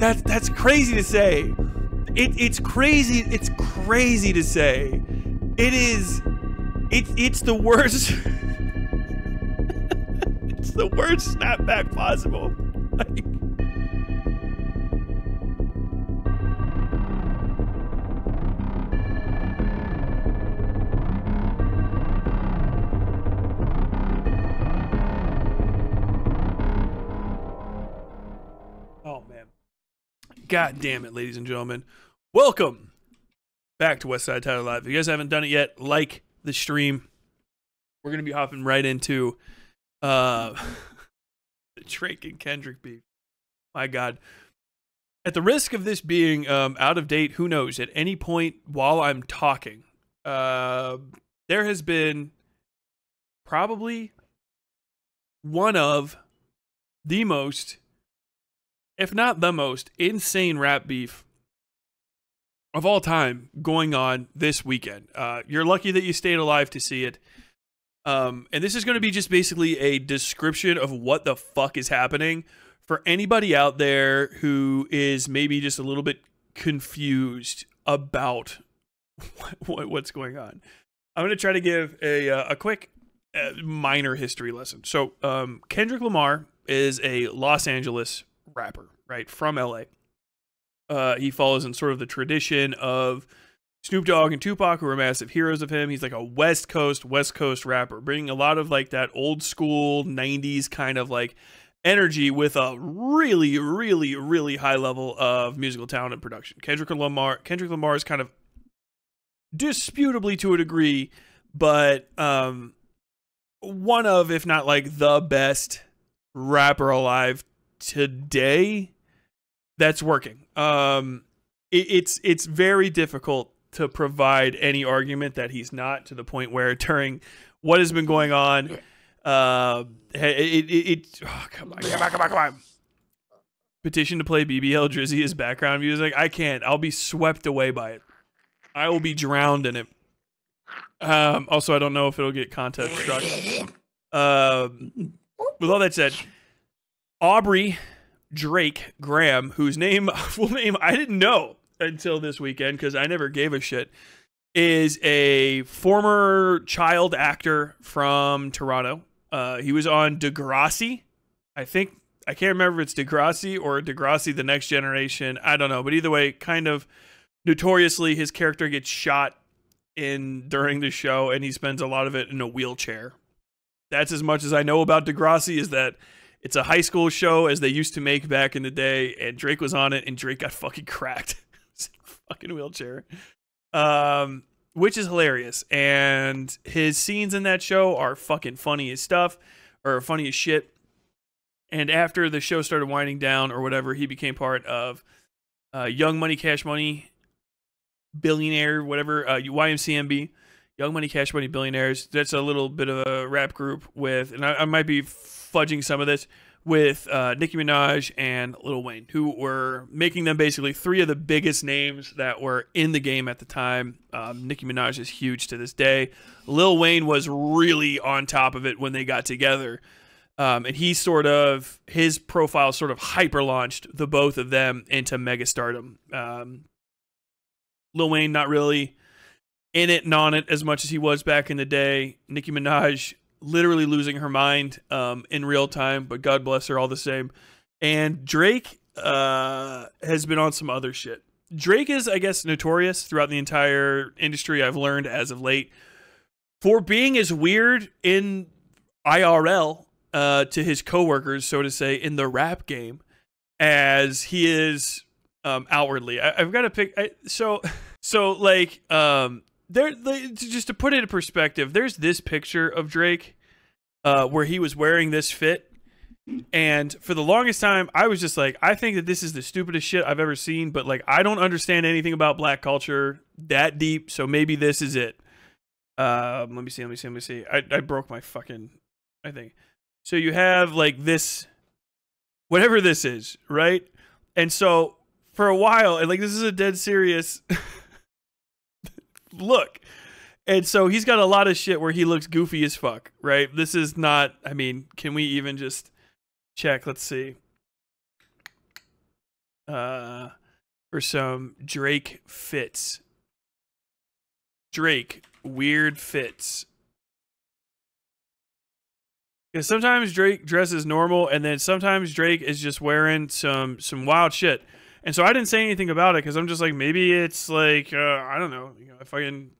That's crazy to say. It's crazy to say. It's the worst. It's the worst snapback possible. Like, oh man, god damn it, ladies and gentlemen. Welcome back to Westside Title Live. If you guys haven't done it yet, like the stream. We're gonna be hopping right into the Drake and Kendrick beef. My god. At the risk of this being out of date, who knows, at any point while I'm talking, there has been probably one of the most, if not the most, insane rap beef of all time going on this weekend. You're lucky that you stayed alive to see it. And this is going to be just basically a description of what the fuck is happening for anybody out there who is maybe just a little bit confused about what's going on. I'm going to try to give a quick minor history lesson. So Kendrick Lamar is a Los Angeles rapper, right? From LA. He follows in sort of the tradition of Snoop Dogg and Tupac, who are massive heroes of him. He's like a West Coast rapper, bringing a lot of like that old school 90s kind of like energy with a really, really, really high level of musical talent and production. Kendrick Lamar is kind of disputably to a degree, but one of, if not like the best rapper alive today that's working. It's very difficult to provide any argument that he's not, to the point where during what has been going on, oh, come on. Petition to play BBL Drizzy as background music. I can't. I'll be swept away by it. I will be drowned in it. Also, I don't know if it'll get contest struck. With all that said, Aubrey Drake Graham, whose full name I didn't know until this weekend because I never gave a shit, is a former child actor from Toronto. He was on DeGrassi. I think, I can't remember if it's DeGrassi or DeGrassi The Next Generation. I don't know, but either way, kind of notoriously, his character gets shot in during the show, and he spends a lot of it in a wheelchair. That's as much as I know about DeGrassi, is that it's a high school show, as they used to make back in the day, and Drake was on it, and Drake got fucking cracked. It's in a fucking wheelchair. Which is hilarious. And his scenes in that show are fucking funny as stuff, or funny as shit. And after the show started winding down or whatever, he became part of Young Money, Cash Money, Billionaire, whatever, YMCMB. Young Money, Cash Money, Billionaires. That's a little bit of a rap group with, and I might be fudging some of this, with Nicki Minaj and Lil Wayne, who were making them basically three of the biggest names that were in the game at the time. Nicki Minaj is huge to this day. Lil Wayne was really on top of it when they got together. And he sort of, his profile sort of hyper-launched the both of them into megastardom. Lil Wayne, not really in it and on it as much as he was back in the day. Nicki Minaj, literally losing her mind in real time, but God bless her all the same. And Drake has been on some other shit. Drake is, I guess, notorious throughout the entire industry, I've learned as of late, for being as weird in IRL to his coworkers, so to say, in the rap game, as he is outwardly. I've got to pick... just to put it in perspective, there's this picture of Drake where he was wearing this fit, and for the longest time I was just like, I think that this is the stupidest shit I've ever seen, but like, I don't understand anything about black culture that deep, so maybe this is it. Let me see. I broke my fucking, I think. So you have like this, whatever this is, right? And so for a while, and like, this is a dead serious look, and so he's got a lot of shit where he looks goofy as fuck, right? This is not, I mean, can we even just check? Let's see. for some Drake fits. Drake weird fits. Because sometimes Drake dresses normal, and then sometimes Drake is just wearing some wild shit. And so I didn't say anything about it because I'm just like, maybe it's like, I don't know, you know, if I can,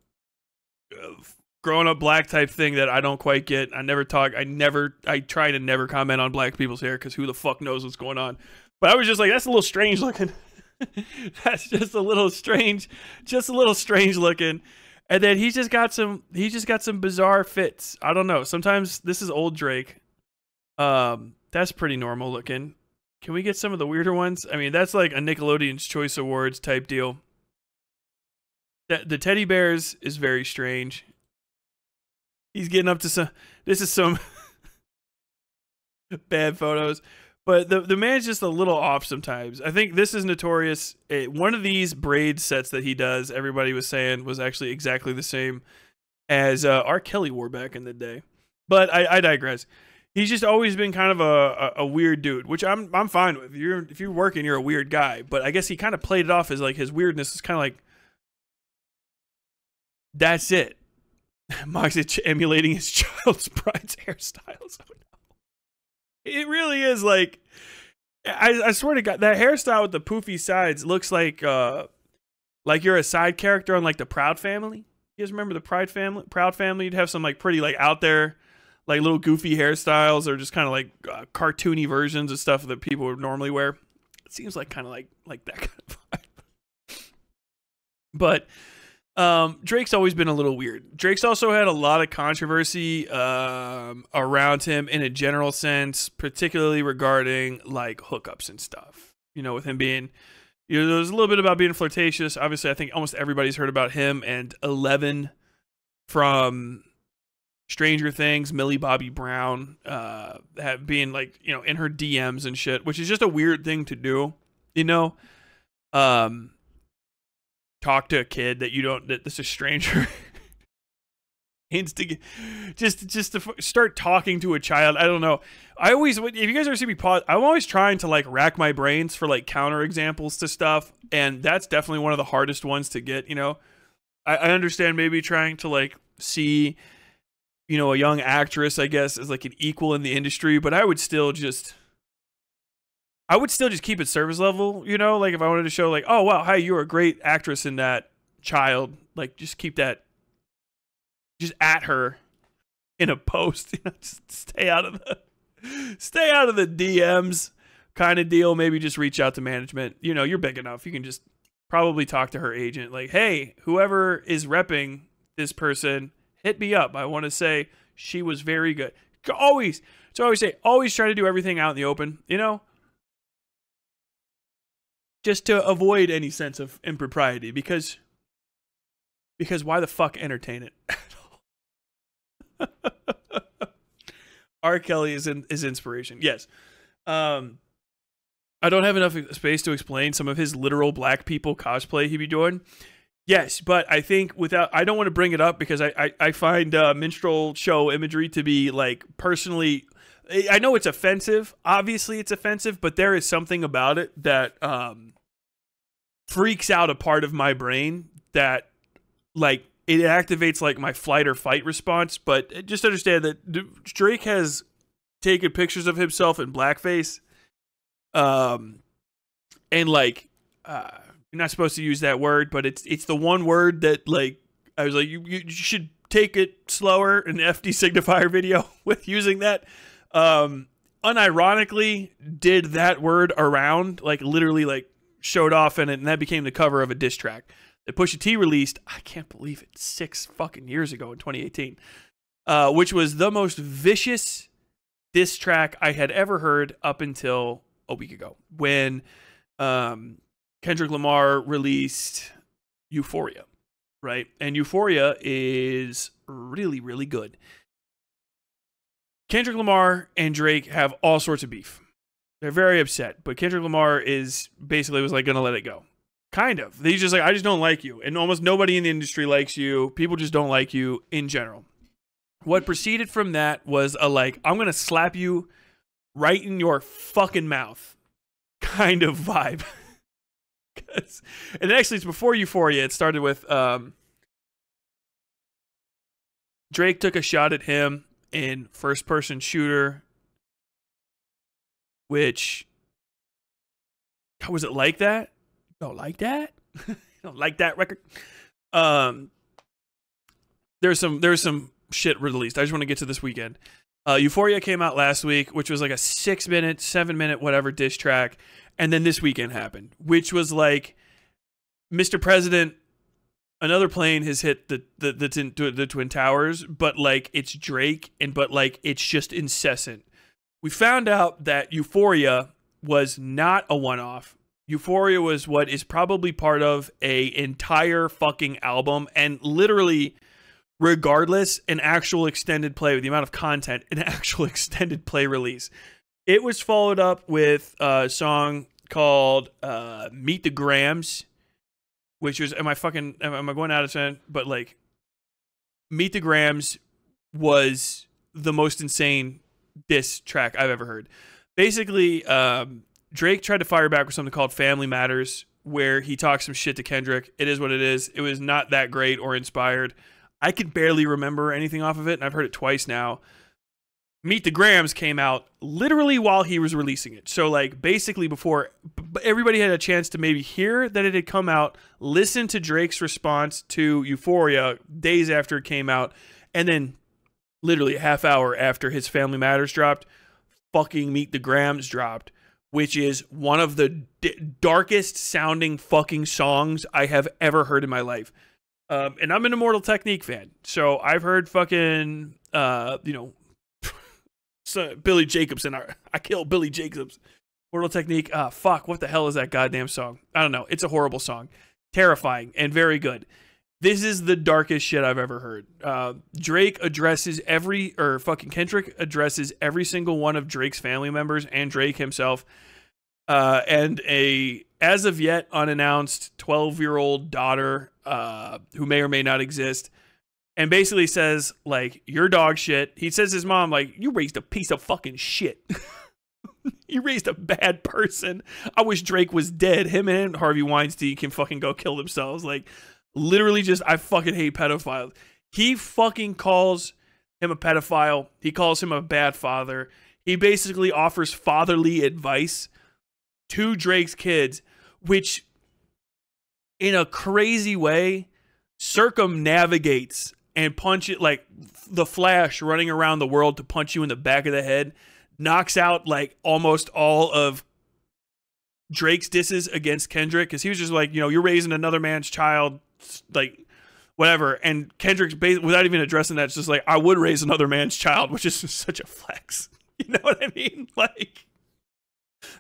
growing up black type thing that I don't quite get. I never talk. I try to never comment on black people's hair because who the fuck knows what's going on. But I was just like, that's a little strange looking. That's just a little strange, looking. And then he's just got some, bizarre fits. I don't know. Sometimes this is old Drake. That's pretty normal looking. Can we get some of the weirder ones? I mean, that's like a Nickelodeon's Choice Awards type deal. The teddy bears is very strange. He's getting up to some, this is some bad photos, but the man's just a little off sometimes. I think this is notorious. One of these braid sets that he does, everybody was saying was actually exactly the same as R. Kelly wore back in the day. But I digress. He's just always been kind of a weird dude, which I'm fine with. If you're working, you're a weird guy. But I guess he kind of played it off as like his weirdness is kind of like, that's it. Moxie emulating his child's bride's hairstyles. Oh, no. It really is like, I swear to God, that hairstyle with the poofy sides looks like you're a side character on like the Proud Family. You guys remember the Proud Family? You'd have some like pretty like out there, like little goofy hairstyles or just kind of like cartoony versions of stuff that people would normally wear. It seems like kind of like that kind of vibe. But Drake's always been a little weird. Drake's also had a lot of controversy around him in a general sense, particularly regarding like hookups and stuff, you know, with him being, you know, there was a little bit about being flirtatious. Obviously, I think almost everybody's heard about him and 11 from Stranger Things, Millie Bobby Brown, being like, you know, in her DMs and shit, which is just a weird thing to do, you know. Talk to a kid that you don't, that's a stranger. Just to start talking to a child. I don't know. I always, if you guys ever see me pause, I'm always trying to like rack my brains for like counter examples to stuff. And that's definitely one of the hardest ones to get, you know. I understand maybe trying to like see, you know, a young actress, I guess, as like an equal in the industry, but I would still just keep it service level, you know, like if I wanted to show like, oh, wow, hi, you're a great actress in that child, like just keep that just at her in a post, you know, just stay out of the DMs kind of deal. Maybe just reach out to management. You know, you're big enough. You can just probably talk to her agent like, hey, whoever is repping this person, hit me up. I want to say she was very good. Always try to do everything out in the open, you know, just to avoid any sense of impropriety, because why the fuck entertain it at all? R. Kelly is inspiration. Yes. I don't have enough space to explain some of his literal black people cosplay he'd be doing. Yes, but I think I don't want to bring it up because I find minstrel show imagery to be like personally, I know it's offensive. Obviously it's offensive, but there is something about it that freaks out a part of my brain that like it activates like my flight or fight response. But just understand that Drake has taken pictures of himself in blackface. And like, you're not supposed to use that word, but it's the one word that like, I was like, you should take it slower in the FD Signifier video with using that. Unironically did that word around, like literally like showed off in it, and that became the cover of a diss track that Pusha T released, I can't believe it, 6 fucking years ago in 2018, which was the most vicious diss track I had ever heard up until a week ago when Kendrick Lamar released Euphoria, right? And Euphoria is really, really good. Kendrick Lamar and Drake have all sorts of beef. They're very upset, but Kendrick Lamar is basically was like going to let it go. Kind of. He's just like, I just don't like you. And almost nobody in the industry likes you. People just don't like you in general. What proceeded from that was a like, I'm going to slap you right in your fucking mouth kind of vibe. And actually, it's before Euphoria. It started with Drake took a shot at him in First Person Shooter, which... How was it like that? Don't like that? Don't like that record? There's some shit released. I just want to get to this weekend. Euphoria came out last week, which was like a 6-minute, 7-minute, whatever diss track. And then this weekend happened, which was like, Mr. President, another plane has hit the Twin Towers, but like it's Drake, and but like it's just incessant. We found out that Euphoria was not a one-off. Euphoria was what is probably part of an entire fucking album, and literally, regardless, an actual extended play with the amount of content, an actual extended play release. It was followed up with a song called Meet the Grahams, which was, am I going out of turn? But like, Meet the Grahams was the most insane diss track I've ever heard. Basically, Drake tried to fire back with something called Family Matters, where he talks some shit to Kendrick. It is what it is. It was not that great or inspired. I could barely remember anything off of it, and I've heard it twice now. Meet the Grahams came out literally while he was releasing it. So, like, basically before everybody had a chance to maybe hear that it had come out, listen to Drake's response to Euphoria days after it came out, and then literally a half hour after his Family Matters dropped, fucking Meet the Grahams dropped, which is one of the darkest sounding fucking songs I have ever heard in my life. And I'm an Immortal Technique fan, so I've heard fucking, you know, Billy Jacobson. I killed Billy Jacobs. Immortal Technique. Fuck, what the hell is that goddamn song? I don't know. It's a horrible song. Terrifying and very good. This is the darkest shit I've ever heard. Drake addresses every, or fucking Kendrick addresses every single one of Drake's family members and Drake himself. And a, as of yet unannounced 12-year-old daughter who may or may not exist. And basically says, like, you're dog shit. He says to his mom, like, you raised a piece of fucking shit. You raised a bad person. I wish Drake was dead. Him and Harvey Weinstein can fucking go kill themselves. Like, literally just, I fucking hate pedophiles. He fucking calls him a pedophile. He calls him a bad father. He basically offers fatherly advice to Drake's kids, which in a crazy way circumnavigates and punch it like the Flash running around the world to punch you in the back of the head, knocks out like almost all of Drake's disses against Kendrick, because he was just like, you know, you're raising another man's child, like, whatever. And Kendrick's, without even addressing that, it's just like, I would raise another man's child, which is such a flex. You know what I mean? Like,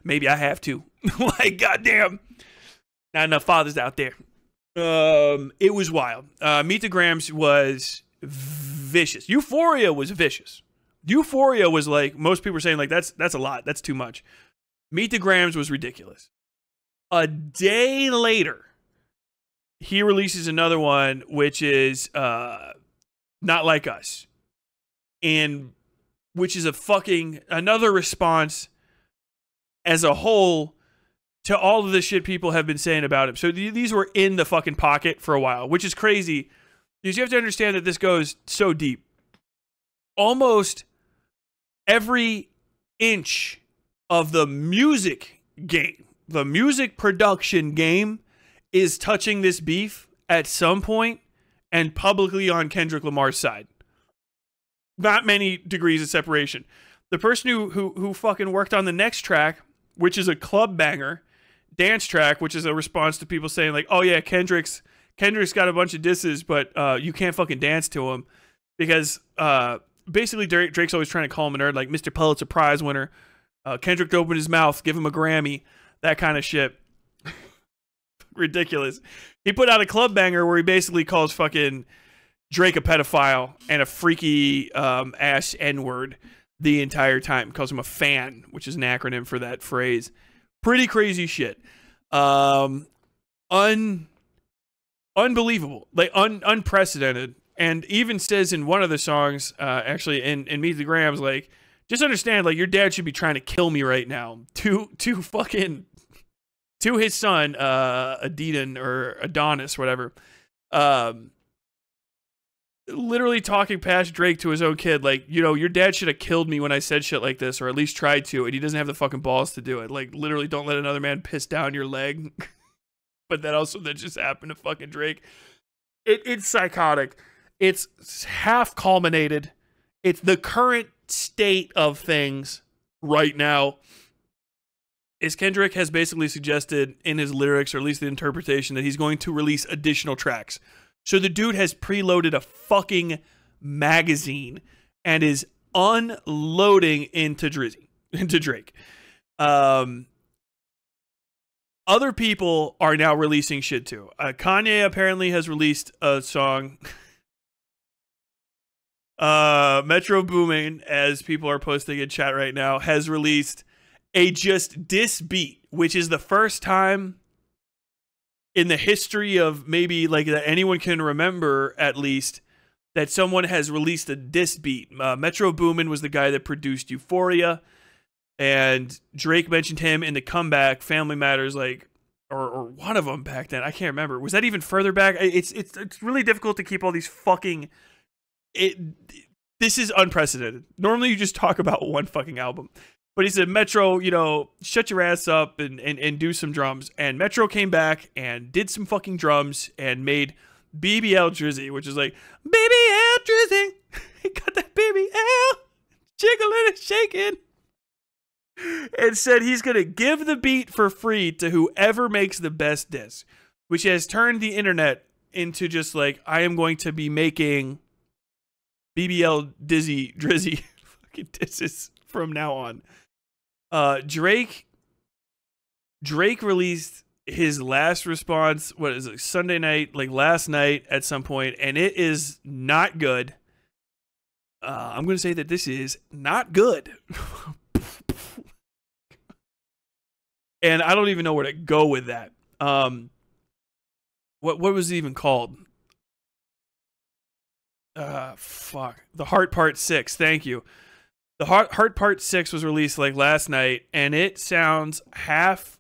maybe I have to. Like, goddamn, not enough fathers out there. It was wild. Meet the Grahams was vicious. Euphoria was vicious. Euphoria was like, most people were saying, like, that's a lot. That's too much. Meet the Grahams was ridiculous. A day later, he releases another one, which is Not Like Us, and which is a fucking another response as a whole to all of the shit people have been saying about him. So these were in the fucking pocket for a while, which is crazy, because you have to understand that this goes so deep. Almost every inch of the music game, the music production game, is touching this beef at some point and publicly on Kendrick Lamar's side. Not many degrees of separation. The person who fucking worked on the next track, which is a club banger, dance track, which is a response to people saying, like, oh yeah, Kendrick's got a bunch of disses, but you can't fucking dance to him, because basically Drake's always trying to call him a nerd, like Mr. Pulitzer Prize winner. Kendrick opened his mouth, give him a Grammy, that kind of shit. Ridiculous. He put out a club banger where he basically calls fucking Drake a pedophile and a freaky ass N-word the entire time. Calls him a fan, which is an acronym for that phrase. Pretty crazy shit. Unbelievable. Like, unprecedented. And even says in one of the songs, actually in Meet the Grahams, like, just understand, like, your dad should be trying to kill me right now. To fucking to his son, Adidon or Adonis, whatever, literally talking past Drake to his own kid, like, you know, your dad should have killed me when I said shit like this, or at least tried to, and he doesn't have the fucking balls to do it. Like, literally, don't let another man piss down your leg. But that also, that just happened to fucking Drake. It's psychotic. It's half culminated. It's the current state of things right now. Is Kendrick has basically suggested in his lyrics, or at least the interpretation, that he's going to release additional tracks. So the dude has preloaded a fucking magazine and is unloading into Drizzy, into Drake. Other people are now releasing shit too. Kanye apparently has released a song. Metro Boomin, as people are posting in chat right now, has released a just diss beat, which is the first time in the history of maybe like that anyone can remember, at least, that someone has released a diss beat. Metro Boomin was the guy that produced Euphoria, and Drake mentioned him in the comeback Family Matters, like, or one of them back then. I can't remember. Was that even further back? It's really difficult to keep all these fucking. This is unprecedented. Normally you just talk about one fucking album. But he said, Metro, you know, shut your ass up and do some drums. And Metro came back and did some fucking drums and made BBL Drizzy, which is like, BBL Drizzy. He got that BBL jiggling and shaking. And said he's going to give the beat for free to whoever makes the best diss, which has turned the internet into just like, I am going to be making BBL Drizzy fucking disses from now on. Drake released his last response, what is it, Sunday night, like last night at some point, and it is not good. I'm gonna say that this is not good. And I don't even know where to go with that. What was it even called? Fuck. The Heart Part 6, thank you. The Heart Part 6 was released like last night, and it sounds half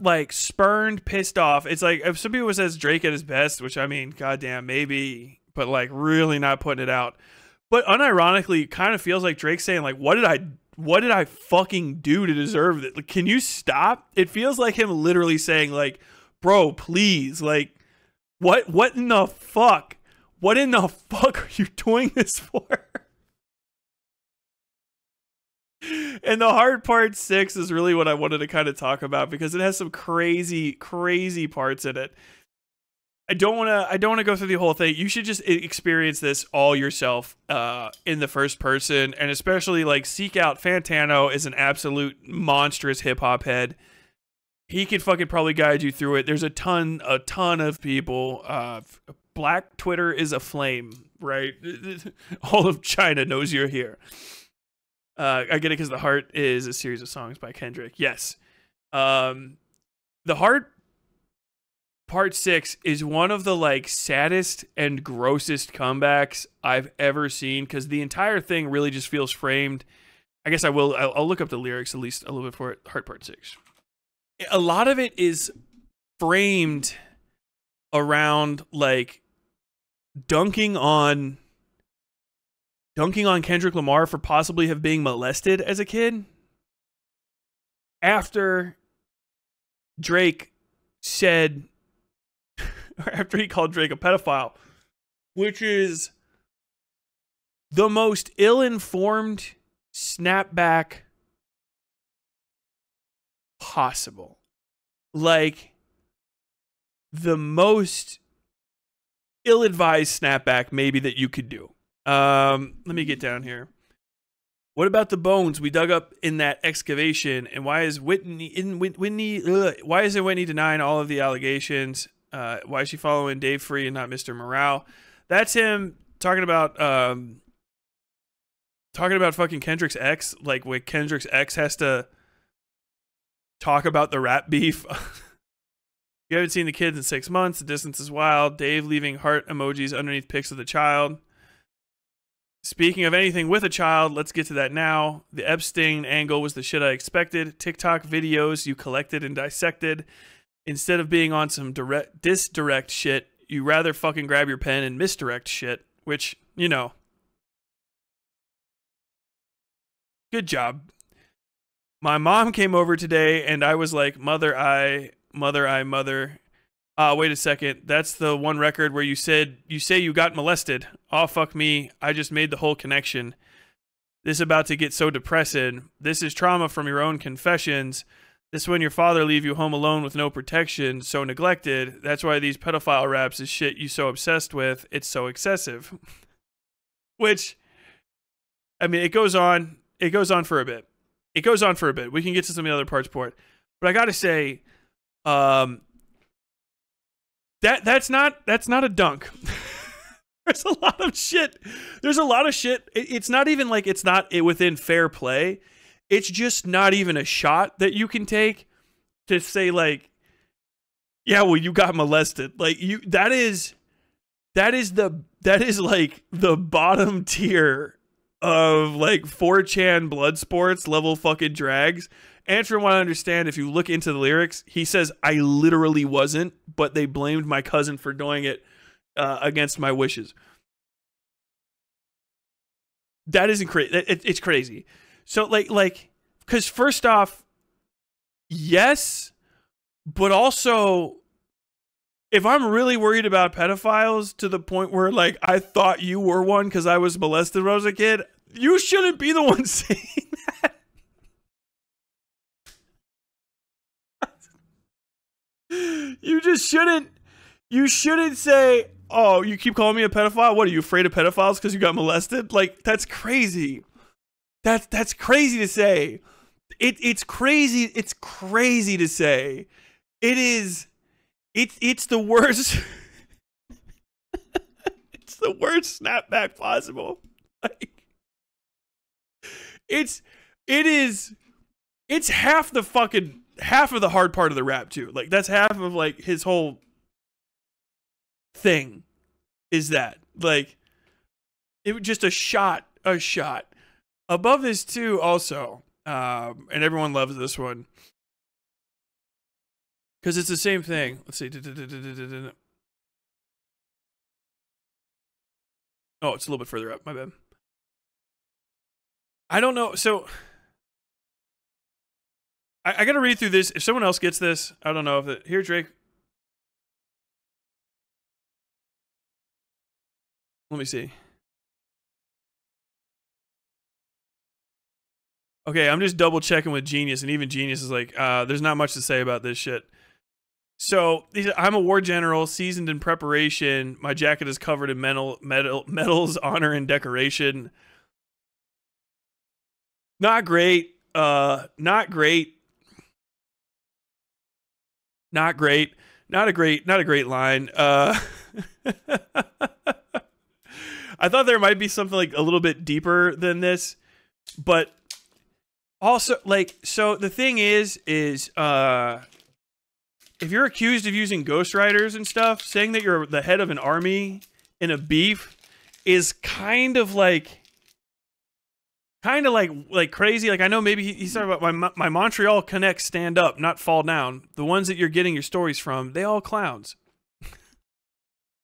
like spurned, pissed off. It's like if somebody says Drake at his best, which I mean, goddamn, maybe, but like really not putting it out. But unironically, kind of feels like Drake saying like, "What did I fucking do to deserve this? Like, can you stop?" It feels like him literally saying like, "Bro, please, like, what in the fuck? What in the fuck are you doing this for?" And the Hard Part 6 is really what I wanted to kind of talk about, because it has some crazy, crazy parts in it. I don't want to go through the whole thing. You should just experience this all yourself in the first person, and especially like seek out Fantano is an absolute monstrous hip hop head. He could fucking probably guide you through it. There's a ton of people. Black Twitter is aflame, right? All of China knows you're here. I get it, because The Heart is a series of songs by Kendrick. Yes. The Heart Part 6 is one of the like saddest and grossest comebacks I've ever seen, because the entire thing really just feels framed. I guess I'll look up the lyrics at least a little bit for it. Heart Part 6. A lot of it is framed around like dunking on Kendrick Lamar for possibly have being molested as a kid, after Drake said, or after he called Drake a pedophile, which is the most ill-informed snapback possible. Like, the most ill-advised snapback maybe that you could do. Let me get down here. What about the bones we dug up in that excavation? And why is Whitney denying all of the allegations? Why is she following Dave Free and not Mr. Morale? That's him talking about fucking Kendrick's ex, like when Kendrick's ex has to talk about the rap beef. You haven't seen the kids in 6 months. The distance is wild. Dave leaving heart emojis underneath pics of the child. Speaking of anything with a child, let's get to that now. The Epstein angle was the shit I expected. TikTok videos you collected and dissected. Instead of being on some direct disdirect shit, you rather fucking grab your pen and misdirect shit, which, you know. Good job. My mom came over today and I was like, mother. Wait a second. That's the one record where you say you got molested. Oh, fuck me. I just made the whole connection. This is about to get so depressing. This is trauma from your own confessions. This is when your father leave you home alone with no protection, so neglected. That's why these pedophile raps is shit you so obsessed with. It's so excessive. Which, I mean, it goes on. It goes on for a bit. It goes on for a bit. We can get to some of the other parts for it. But I got to say, that's not a dunk. There's a lot of shit. There's a lot of shit. It's not even like it's not within fair play. It's just not even a shot that you can take to say like, yeah, well, you got molested. Like you, that is like the bottom tier of like 4chan blood sports level fucking drags. And from what I understand, if you look into the lyrics, he says, I literally wasn't, but they blamed my cousin for doing it against my wishes. That isn't crazy. It's crazy. So like, cause first off, yes, but also if I'm really worried about pedophiles to the point where like, I thought you were one cause I was molested when I was a kid, you shouldn't be the one saying that. You just shouldn't. You shouldn't say, "Oh, you keep calling me a pedophile. What, are you afraid of pedophiles because you got molested?" Like that's crazy. That's crazy to say. It's crazy. It's crazy to say. It is. It's the worst. It's the worst snapback possible. Like it's half the fucking. Half of the hard part of the rap too. Like that's half of like his whole thing is that like it was just a shot above this too. Also, and everyone loves this one because it's the same thing. Let's see. Oh, it's a little bit further up. My bad. I don't know. So I gotta read through this. If someone else gets this, I don't know if it... Here, Drake. Let me see. Okay, I'm just double checking with Genius, and even Genius is like, there's not much to say about this shit. So, I'm a war general, seasoned in preparation. My jacket is covered in medals, honor, and decoration. Not great. Not a great line. I thought there might be something like a little bit deeper than this, but also like, so the thing is, if you're accused of using ghostwriters and stuff, saying that you're the head of an army in a beef is kind of like crazy. Like I know maybe he's talking about my Montreal Connect stand up, not fall down. The ones that you're getting your stories from, they all clowns.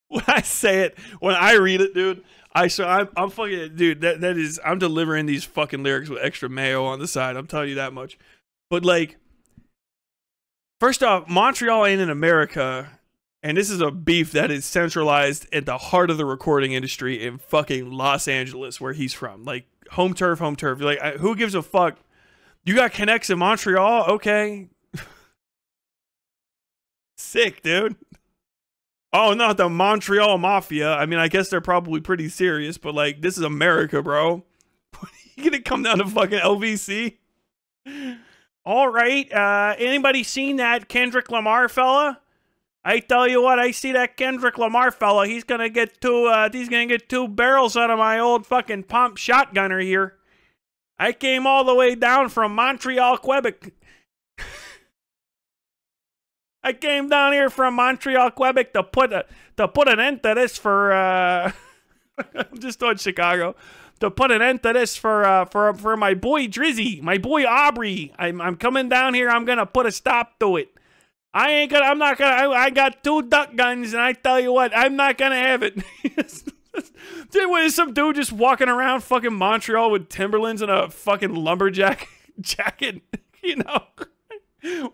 When I say it, when I read it, dude, I'm fucking, dude, that is, I'm delivering these fucking lyrics with extra mayo on the side. I'm telling you that much. But like, first off, Montreal ain't in America. And this is a beef that is centralized at the heart of the recording industry in fucking Los Angeles, where he's from. Like, home turf. You're like, who gives a fuck? You got connects in Montreal? Okay. Sick, dude. Oh, not the Montreal Mafia. I mean, I guess they're probably pretty serious, but like, this is America, bro. You gonna come down to fucking LVC? All right. Anybody seen that Kendrick Lamar fella? I tell you what, I see that Kendrick Lamar fella. He's gonna get two barrels out of my old fucking pump shotgunner here. I came all the way down from Montreal, Quebec. I came down here from Montreal, Quebec to put an end to this for I'm just on Chicago. to put an end to this for my boy Drizzy, my boy Aubrey. I'm coming down here. I'm gonna put a stop to it. I got 2 duck guns, and I tell you what, I'm not gonna have it. There's some dude just walking around fucking Montreal with Timberlands and a fucking lumberjack jacket, you know,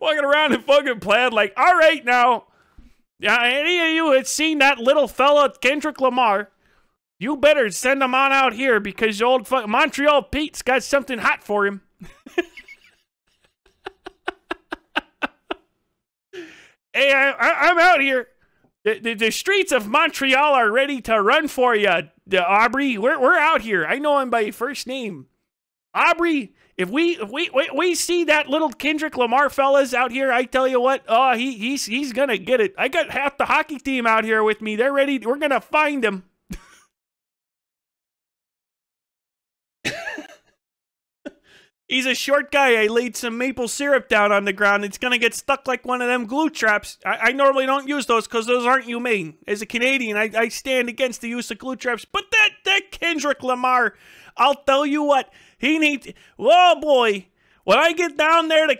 walking around in fucking plaid like, all right now, yeah, any of you had seen that little fella Kendrick Lamar, you better send him on out here because your old fucking Montreal Pete's got something hot for him. Hey, I'm out here. The streets of Montreal are ready to run for you, Aubrey. We're out here. I know him by your first name, Aubrey. If we see that little Kendrick Lamar fellas out here, I tell you what, oh, he's gonna get it. I got half the hockey team out here with me. They're ready. We're gonna find him. He's a short guy. I laid some maple syrup down on the ground. It's going to get stuck like one of them glue traps. I normally don't use those because those aren't humane. As a Canadian, I stand against the use of glue traps. But that Kendrick Lamar, I'll tell you what, he needs... Oh, boy. When I get down there to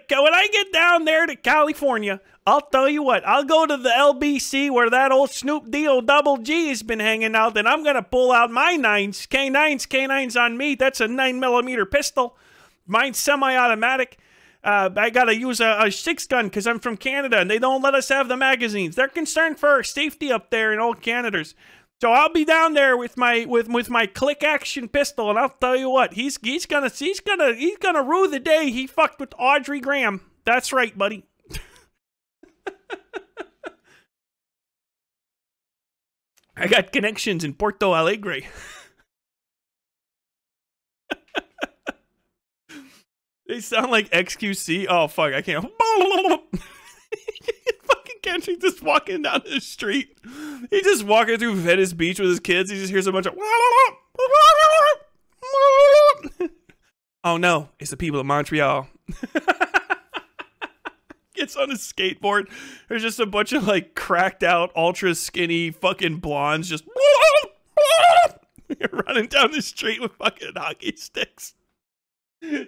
California, I'll tell you what, I'll go to the LBC where that old Snoop D-O-double-G has been hanging out, and I'm going to pull out my nines. K9s on me. That's a 9mm pistol. Mine's semi-automatic. I gotta use a 6-gun because I'm from Canada and they don't let us have the magazines. They're concerned for our safety up there in old Canada's. So I'll be down there with my click action pistol, and I'll tell you what, he's gonna rue the day he fucked with Audrey Graham. That's right, buddy. I got connections in Porto Alegre. They sound like XQC. Oh, fuck, I can't. Fucking Kendrick just walking down the street. He's just walking through Venice Beach with his kids. He just hears a bunch of... Oh, no, it's the people of Montreal. Gets on his skateboard. There's just a bunch of, like, cracked out, ultra skinny fucking blondes just... running down the street with fucking hockey sticks.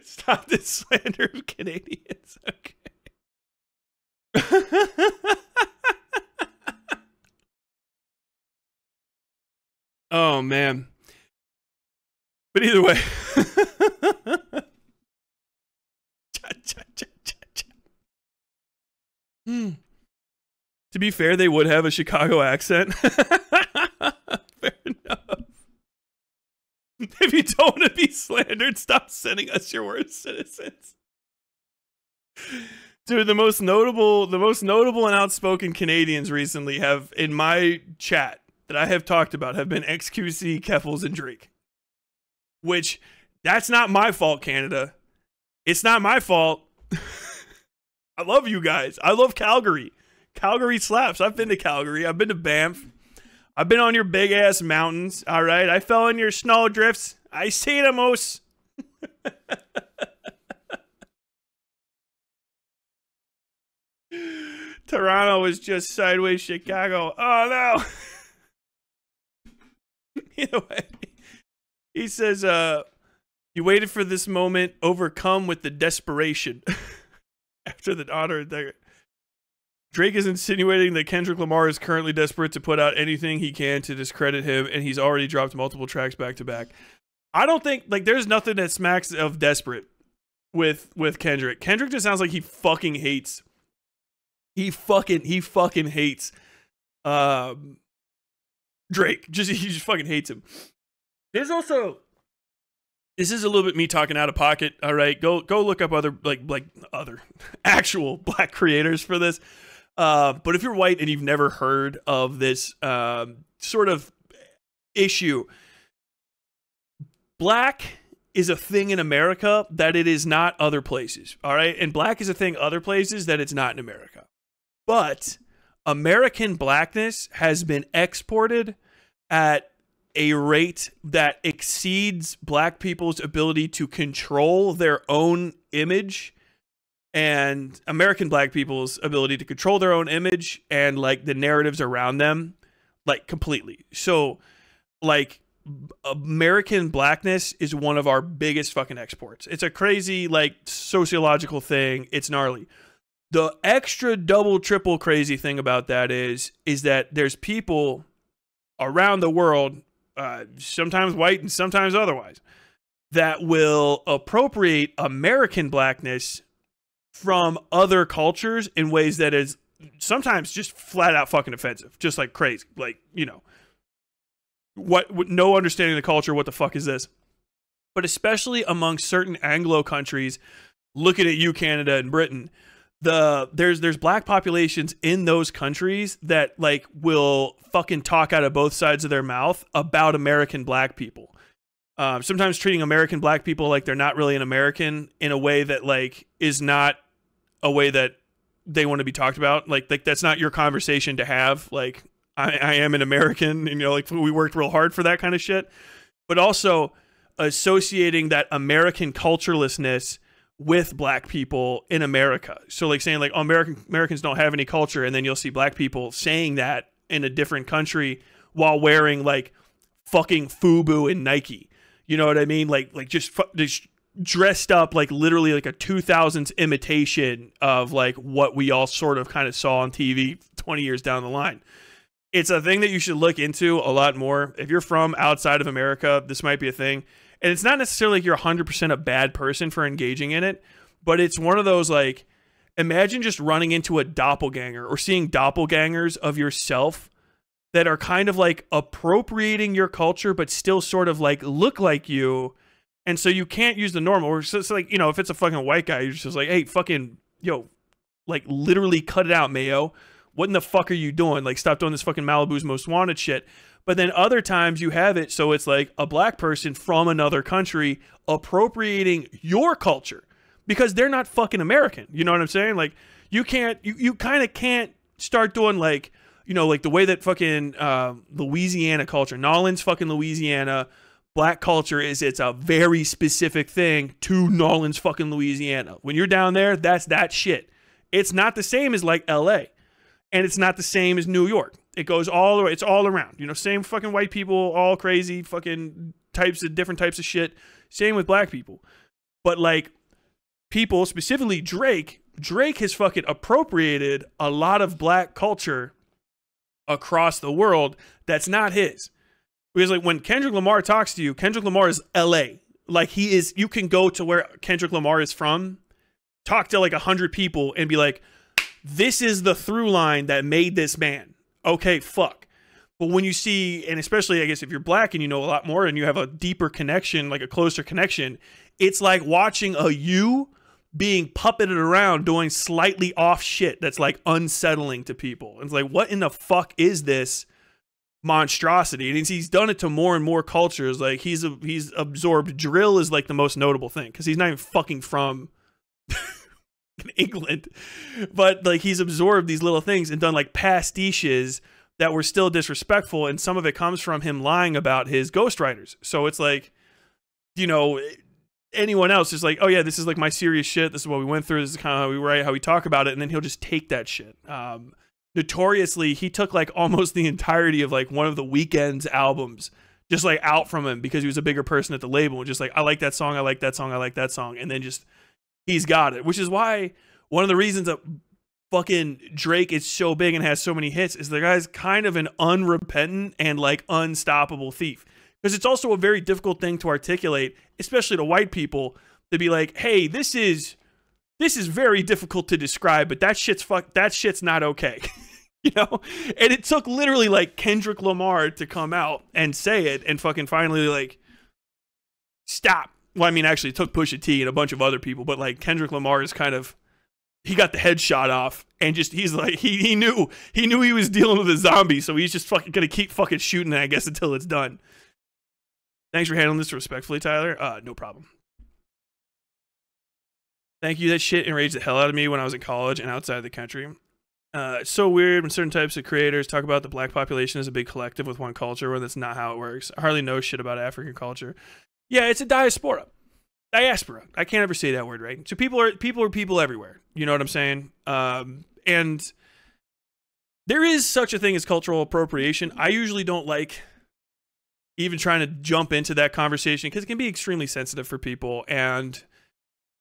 Stop this slander of Canadians, okay? Oh, man. But either way. To be fair, they would have a Chicago accent. Fair enough. If you don't want to be slandered, stop sending us your worst citizens. Dude, the most notable and outspoken Canadians recently have, in my chat that I have talked about, have been XQC, Keffels, and Drake. Which, that's not my fault, Canada. It's not my fault. I love you guys. I love Calgary. Calgary slaps. I've been to Calgary. I've been to Banff. I've been on your big ass mountains, all right? I fell in your snow drifts. I see the moose. Toronto is just sideways Chicago. Oh, no. Either way, he says, you waited for this moment, overcome with the desperation. After the honor of the... Drake is insinuating that Kendrick Lamar is currently desperate to put out anything he can to discredit him, and he's already dropped multiple tracks back to back. I don't think, like, there's nothing that smacks of desperate with Kendrick. Kendrick just sounds like he fucking hates. He fucking hates Drake. He just fucking hates him. There's also, this is a little bit me talking out of pocket. All right, go look up other like other actual black creators for this. But if you're white and you've never heard of this sort of issue, black is a thing in America that it is not other places, all right? And black is a thing other places that it's not in America. But American blackness has been exported at a rate that exceeds black people's ability to control their own image. And American black people's ability to control their own image and, like, the narratives around them, like, completely. So, like, American blackness is one of our biggest fucking exports. It's a crazy, like, sociological thing. It's gnarly. The extra double, triple crazy thing about that is that there's people around the world, sometimes white and sometimes otherwise, that will appropriate American blackness from other cultures in ways that is sometimes just flat out fucking offensive, just like crazy, like, you know, what no understanding of the culture, what the fuck is this? But especially among certain Anglo countries, looking at you, Canada and Britain, there's black populations in those countries that, like, will fucking talk out of both sides of their mouth about American black people. Sometimes treating American black people like they're not really an American in a way that, like, is not a way that they want to be talked about. Like that's not your conversation to have. Like, I am an American, and, you know, like, we worked real hard for that kind of shit. But also associating that American culturelessness with black people in America. So, like, saying, like, oh, Americans don't have any culture, and then you'll see black people saying that in a different country while wearing, like, fucking FUBU and Nike. You know what I mean? Like just dressed up like literally like a 2000s imitation of, like, what we all sort of kind of saw on TV 20 years down the line. It's a thing that you should look into a lot more. If you're from outside of America, this might be a thing. And it's not necessarily like you're 100% a bad person for engaging in it, but it's one of those, like, imagine just running into a doppelganger or seeing doppelgangers of yourself that are kind of, like, appropriating your culture, but still sort of, like, look like you. And so you can't use the normal. Or so it's like, you know, if it's a fucking white guy, you're just like, hey, fucking, yo, like, literally cut it out, Mayo. What in the fuck are you doing? Like, stop doing this fucking Malibu's Most Wanted shit. But then other times you have it, so it's like a black person from another country appropriating your culture because they're not fucking American. You know what I'm saying? Like, you can't, you kind of can't start doing, like, you know, like the way that fucking Louisiana culture, Nolens fucking Louisiana, black culture is, it's a very specific thing to Nolens fucking Louisiana. When you're down there, that's that shit. It's not the same as, like, LA. And it's not the same as New York. It goes all the way. It's all around. You know, same fucking white people, all crazy fucking types of different types of shit. Same with black people. But, like, people, specifically Drake has fucking appropriated a lot of black culture across the world that's not his. Because, like, when Kendrick Lamar talks to you, Kendrick Lamar is LA. Like, he is, you can go to where Kendrick Lamar is from, talk to, like, 100 people and be like, this is the through line that made this man. Okay, fuck. But when you see, and especially, I guess, if you're black and you know a lot more and you have a deeper connection, like a closer connection, it's like watching a you being puppeted around doing slightly off shit that's, like, unsettling to people. It's like, what in the fuck is this monstrosity? And he's done it to more and more cultures. Like, he's absorbed. Drill is, like, the most notable thing because he's not even fucking from England, but, like, he's absorbed these little things and done, like, pastiches that were still disrespectful, and some of it comes from him lying about his ghostwriters. So it's like, you know, anyone else is like, oh yeah, this is, like, my serious shit, this is what we went through, this is kind of how we write, how we talk about it, and then he'll just take that shit. Notoriously, he took, like, almost the entirety of, like, one of the Weeknd's albums just, like, out from him because he was a bigger person at the label and just like, I like that song, I like that song, I like that song, and then just he's got it, which is why one of the reasons that fucking Drake is so big and has so many hits is the guy's kind of an unrepentant and, like, unstoppable thief. Because it's also a very difficult thing to articulate, especially to white people, to be like, hey, this is very difficult to describe, but that shit's not okay. You know? And it took literally, like, Kendrick Lamar to come out and say it and fucking finally, like, stop. Well, I mean, actually, it took Pusha T and a bunch of other people, but, like, Kendrick Lamar is kind of, he got the headshot off, and just, he's like, he knew he was dealing with a zombie, so he's just fucking gonna keep fucking shooting, I guess, until it's done. Thanks for handling this respectfully, Tyler. No problem. Thank you. That shit enraged the hell out of me when I was in college and outside the country. It's so weird when certain types of creators talk about the black population as a big collective with one culture, when that's not how it works. I hardly know shit about African culture. Yeah, it's a diaspora. Diaspora. I can't ever say that word right. So people are people everywhere. You know what I'm saying? And there is such a thing as cultural appropriation. I usually don't like even trying to jump into that conversation because it can be extremely sensitive for people. And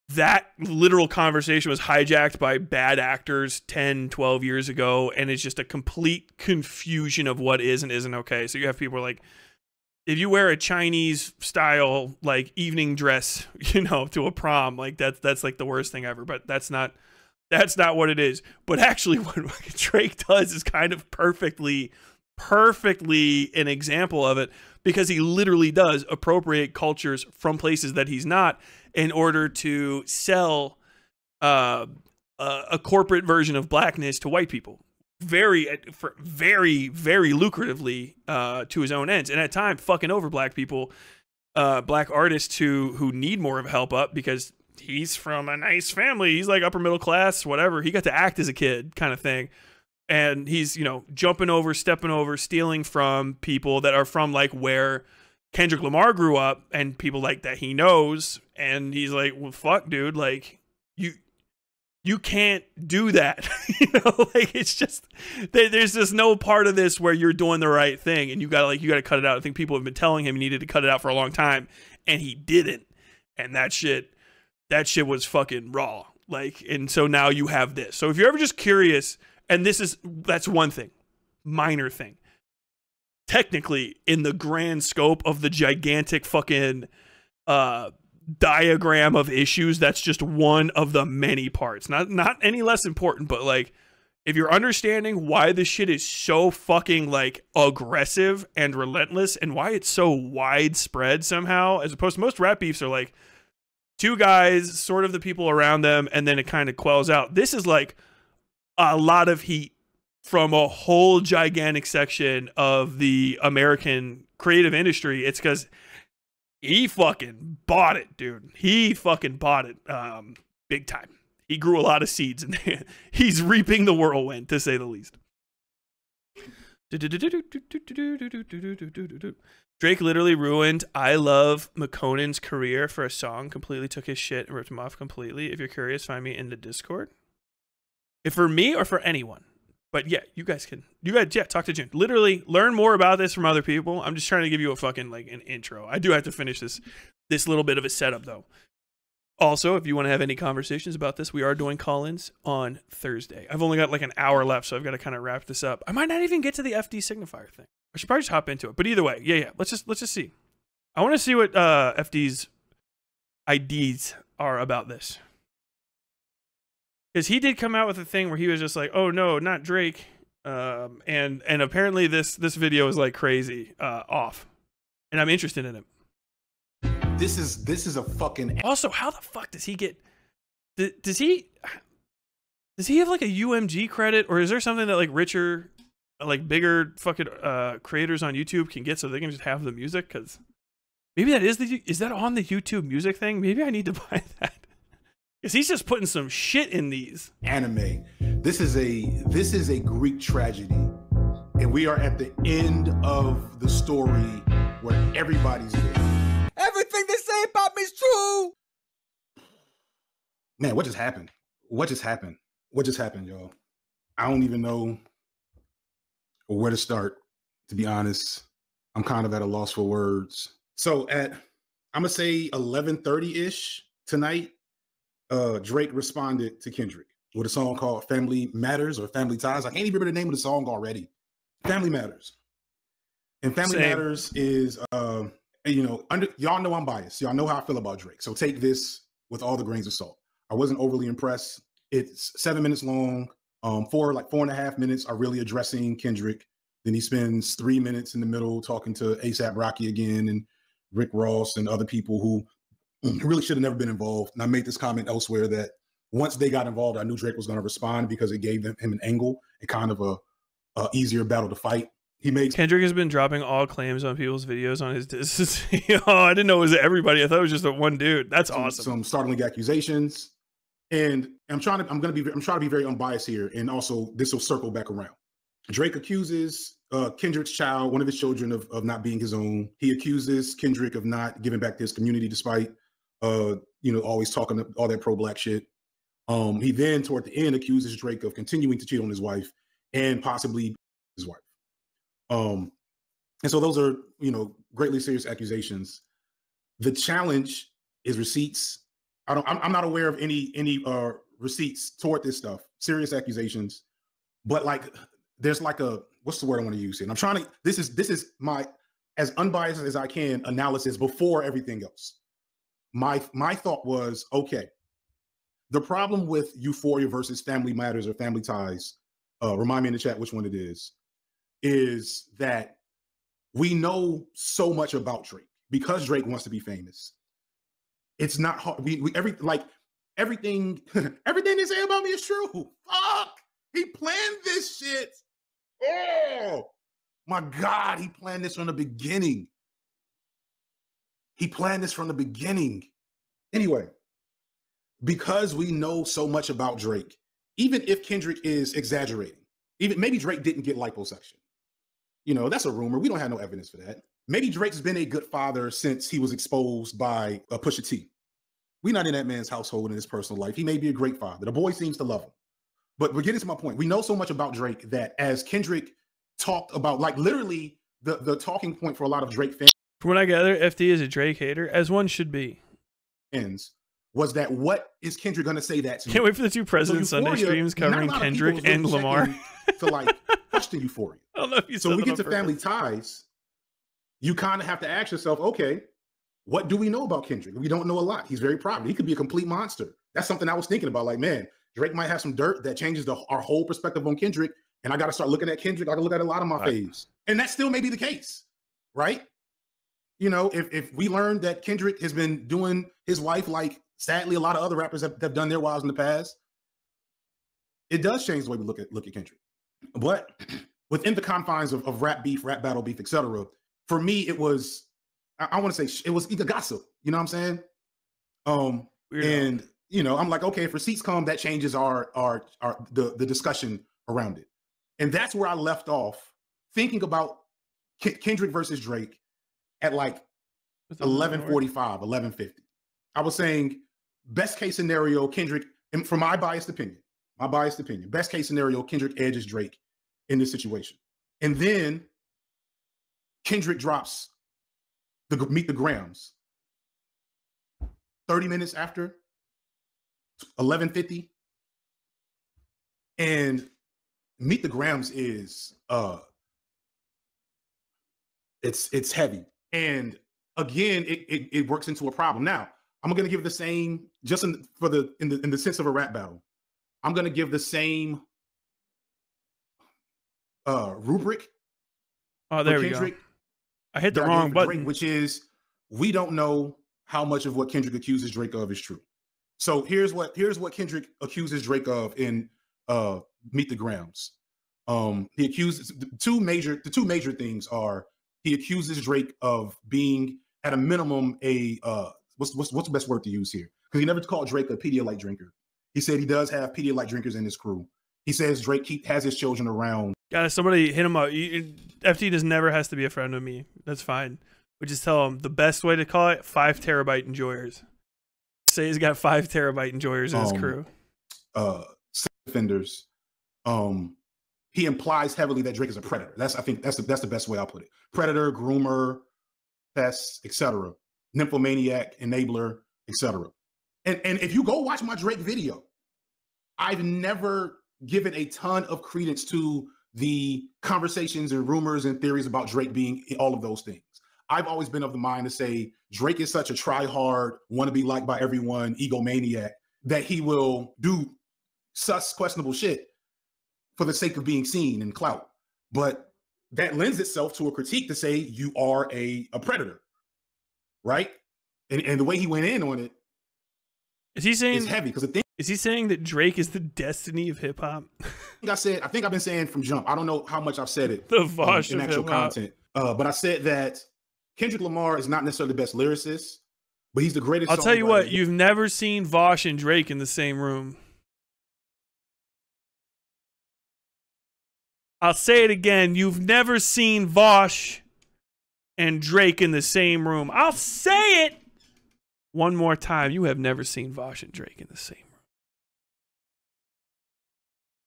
that literal conversation was hijacked by bad actors 10, 12 years ago. And it's just a complete confusion of what is and isn't okay. So you have people like, if you wear a Chinese style, like evening dress, you know, to a prom, like that's like the worst thing ever, but that's not what it is. But actually what Drake does is kind of perfectly an example of it, because he literally does appropriate cultures from places that he's not in order to sell a corporate version of blackness to white people very, very lucratively to his own ends. And at times fucking over black people, black artists who need more of help up because he's from a nice family. He's like upper middle class, whatever. He got to act as a kid kind of thing. And he's, you know, jumping over, stepping over, stealing from people that are from like where Kendrick Lamar grew up and people like that he knows. And he's like, well, fuck, dude. Like you can't do that. You know, like it's just, there's just no part of this where you're doing the right thing. And you gotta cut it out. I think people have been telling him he needed to cut it out for a long time and he didn't. And that shit was fucking raw. Like, and so now you have this. So if you're ever just curious, and that's one thing, minor thing. Technically, in the grand scope of the gigantic fucking diagram of issues, that's just one of the many parts. Not any less important, but like, if you're understanding why this shit is so fucking like aggressive and relentless, and why it's so widespread somehow, as opposed to most rap beefs are like two guys, sort of the people around them, and then it kind of quells out. This is like a lot of heat from a whole gigantic section of the American creative industry. It's because he fucking bought it, dude. He fucking bought it big time. He grew a lot of seeds, and he's reaping the whirlwind, to say the least. Drake literally ruined I Love McConan's career for a song, completely took his shit and ripped him off completely. If you're curious, find me in the Discord. If for me or for anyone, but yeah, you guys, talk to Jim. Literally learn more about this from other people. I'm just trying to give you a fucking like an intro. I do have to finish this little bit of a setup though. Also, if you want to have any conversations about this, we are doing call-ins on Thursday. I've only got like an hour left, so I've got to kind of wrap this up. I might not even get to the FD Signifier thing. I should probably just hop into it, but either way, yeah. Let's just see. I want to see what FD's IDs are about this. Because he did come out with a thing where he was just like, "Oh no, not Drake," and apparently this video is like crazy off, and I'm interested in it. This is a fucking. Also, how the fuck does he get? Does he have like a UMG credit, or is there something that like richer, like bigger fucking creators on YouTube can get so they can just have the music? Because maybe that is that on the YouTube music thing? Maybe I need to buy that. Because he's just putting some shit in these. Anime. This is a Greek tragedy. And we are at the end of the story where everybody's dead. Everything they say about me is true. Man, what just happened? What just happened? What just happened, y'all? I don't even know where to start, to be honest. I'm kind of at a loss for words. So at, I'm going to say 11:30-ish tonight, Drake responded to Kendrick with a song called Family Matters or Family Ties. I can't even remember the name of the song already. Family Matters. And Family Matters is, you know, y'all know I'm biased. Y'all know how I feel about Drake. So take this with all the grains of salt. I wasn't overly impressed. It's 7 minutes long. Four and a half minutes are really addressing Kendrick. Then he spends 3 minutes in the middle talking to ASAP Rocky again and Rick Ross and other people who really should have never been involved. And I made this comment elsewhere that once they got involved, I knew Drake was going to respond because it gave him an angle and kind of a easier battle to fight. Kendrick has been dropping all claims on people's videos on his disses. Oh, I didn't know it was everybody. I thought it was just the one dude. That's awesome. Some startling accusations. And I'm trying to be very unbiased here. And also this will circle back around. Drake accuses Kendrick's child, one of his children, of not being his own. He accuses Kendrick of not giving back to his community despite you know, always talking all that pro-black shit. He then, toward the end, accuses Drake of continuing to cheat on his wife and possibly his wife. And so those are, you know, greatly serious accusations. The challenge is receipts. I'm not aware of any receipts toward this stuff, serious accusations. But like, there's like a, what's the word I want to use here? And I'm trying to, this is my, as unbiased as I can, analysis before everything else. My thought was, okay, the problem with Euphoria versus Family Matters or Family Ties, remind me in the chat which one it is that we know so much about Drake because Drake wants to be famous. It's not hard. Everything everything they say about me is true. Fuck! He planned this shit. Oh my God, he planned this from the beginning. He planned this from the beginning. Anyway, because we know so much about Drake, even if Kendrick is exaggerating, even maybe Drake didn't get liposuction. You know, that's a rumor. We don't have no evidence for that. Maybe Drake's been a good father since he was exposed by Pusha T. We're not in that man's household in his personal life. He may be a great father. The boy seems to love him. But we're getting to my point. We know so much about Drake that as Kendrick talked about, like literally the talking point for a lot of Drake fans. From what I gather, FD is a Drake hater, as one should be. Was that what is Kendrick going to say that to? Can't wait for the two President Sunday streams covering Kendrick and Lamar. To like question Euphoria. I don't know if you so we get to purpose. Family Ties. You kind of have to ask yourself, okay, what do we know about Kendrick? We don't know a lot. He's very private. He could be a complete monster. That's something I was thinking about. Like, man, Drake might have some dirt that changes our whole perspective on Kendrick. And I got to start looking at Kendrick. I can look at a lot of my faves. And that still may be the case, right? You know, if we learn that Kendrick has been doing his wife like, sadly, a lot of other rappers have done their wives in the past, it does change the way we look at Kendrick. But within the confines of rap beef, rap battle beef, etc., for me, it was, I want to say, it was either gossip. You know what I'm saying? Weirdo. And, you know, I'm like, okay, if receipts come, that changes the discussion around it. And that's where I left off thinking about Kendrick versus Drake at like 11:45, 11:50. I was saying, best case scenario, Kendrick, and from my biased opinion, best case scenario, Kendrick edges Drake in this situation. And then Kendrick drops the Meet the Grahams 30 minutes after 11:50, and Meet the Grahams is it's heavy, and again it works into a problem. Now I'm gonna give the same just in the sense of a rap battle. I'm gonna give the same rubric. Oh, there we go. I hit the wrong button. Drake, which is, we don't know how much of what Kendrick accuses Drake of is true. So here's what Kendrick accuses Drake of in Meet the Grahams. He accuses the two major things are, he accuses Drake of being at a minimum a what's the best word to use here? Because he never called Drake a Pedialyte drinker. He said he does have Pedialyte drinkers in his crew. He says Drake has his children around. Guys, somebody hit him up. FT just never has to be a friend of me. That's fine. We just tell him the best way to call it, 5 terabyte enjoyers. Say he's got 5 terabyte enjoyers in his crew. Sex offenders. He implies heavily that Drake is a predator. I think that's the best way I'll put it. Predator, groomer, pest, etc. Nymphomaniac, enabler, etc. And if you go watch my Drake video, I've never given a ton of credence to the conversations and rumors and theories about Drake being all of those things. I've always been of the mind to say Drake is such a try-hard, wanna-be liked by everyone, egomaniac, that he will do sus, questionable shit for the sake of being seen and clout. But that lends itself to a critique to say you are a predator, right? And the way he went in on it is heavy, because the thing. Is he saying that Drake is the destiny of hip hop? I think I've been saying from jump. I don't know how much I've said it in actual content, but I said that Kendrick Lamar is not necessarily the best lyricist, but he's the greatest. I'll tell you what, you've never seen Vosh and Drake in the same room. I'll say it again. You've never seen Vosh and Drake in the same room. I'll say it one more time. You have never seen Vosh and Drake in the same room.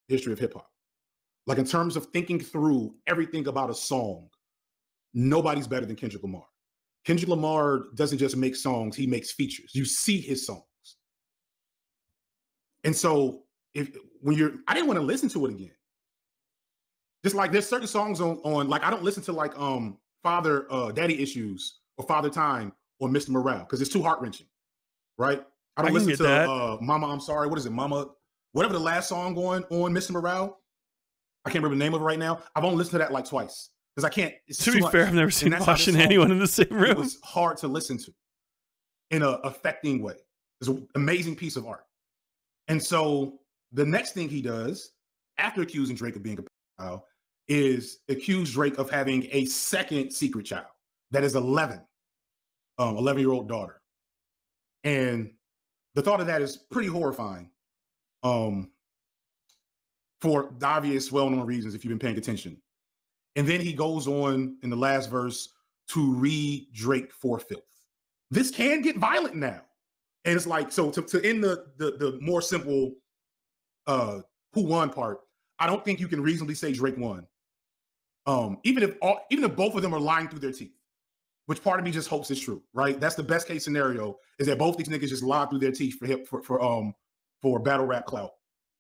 History of hip hop. Like in terms of thinking through everything about a song, nobody's better than Kendrick Lamar. Kendrick Lamar doesn't just make songs, he makes features. You see his songs. And so I didn't want to listen to it again. Just like there's certain songs on like I don't listen to like Daddy Issues or Father Time or Mr. Morale because it's too heart-wrenching, right? I don't listen to Mama, I'm Sorry. What is it, Mama? Whatever the last song on Mr. Morale, I can't remember the name of it right now. I've only listened to that like twice because I can't. It's to be fair, I've never seen washing anyone in the same room. It was hard to listen to in an affecting way. It's an amazing piece of art. And so the next thing he does after accusing Drake of being a pedophile is accuse Drake of having a second secret child that is 11-year-old daughter. And the thought of that is pretty horrifying. For the obvious, well-known reasons, if you've been paying attention. And then he goes on in the last verse to read Drake for filth. This can get violent now. And it's like, so to end the more simple who won part, I don't think you can reasonably say Drake won. Even if both of them are lying through their teeth, which part of me just hopes is true, right? That's the best case scenario, is that both these niggas just lied through their teeth for battle rap clout,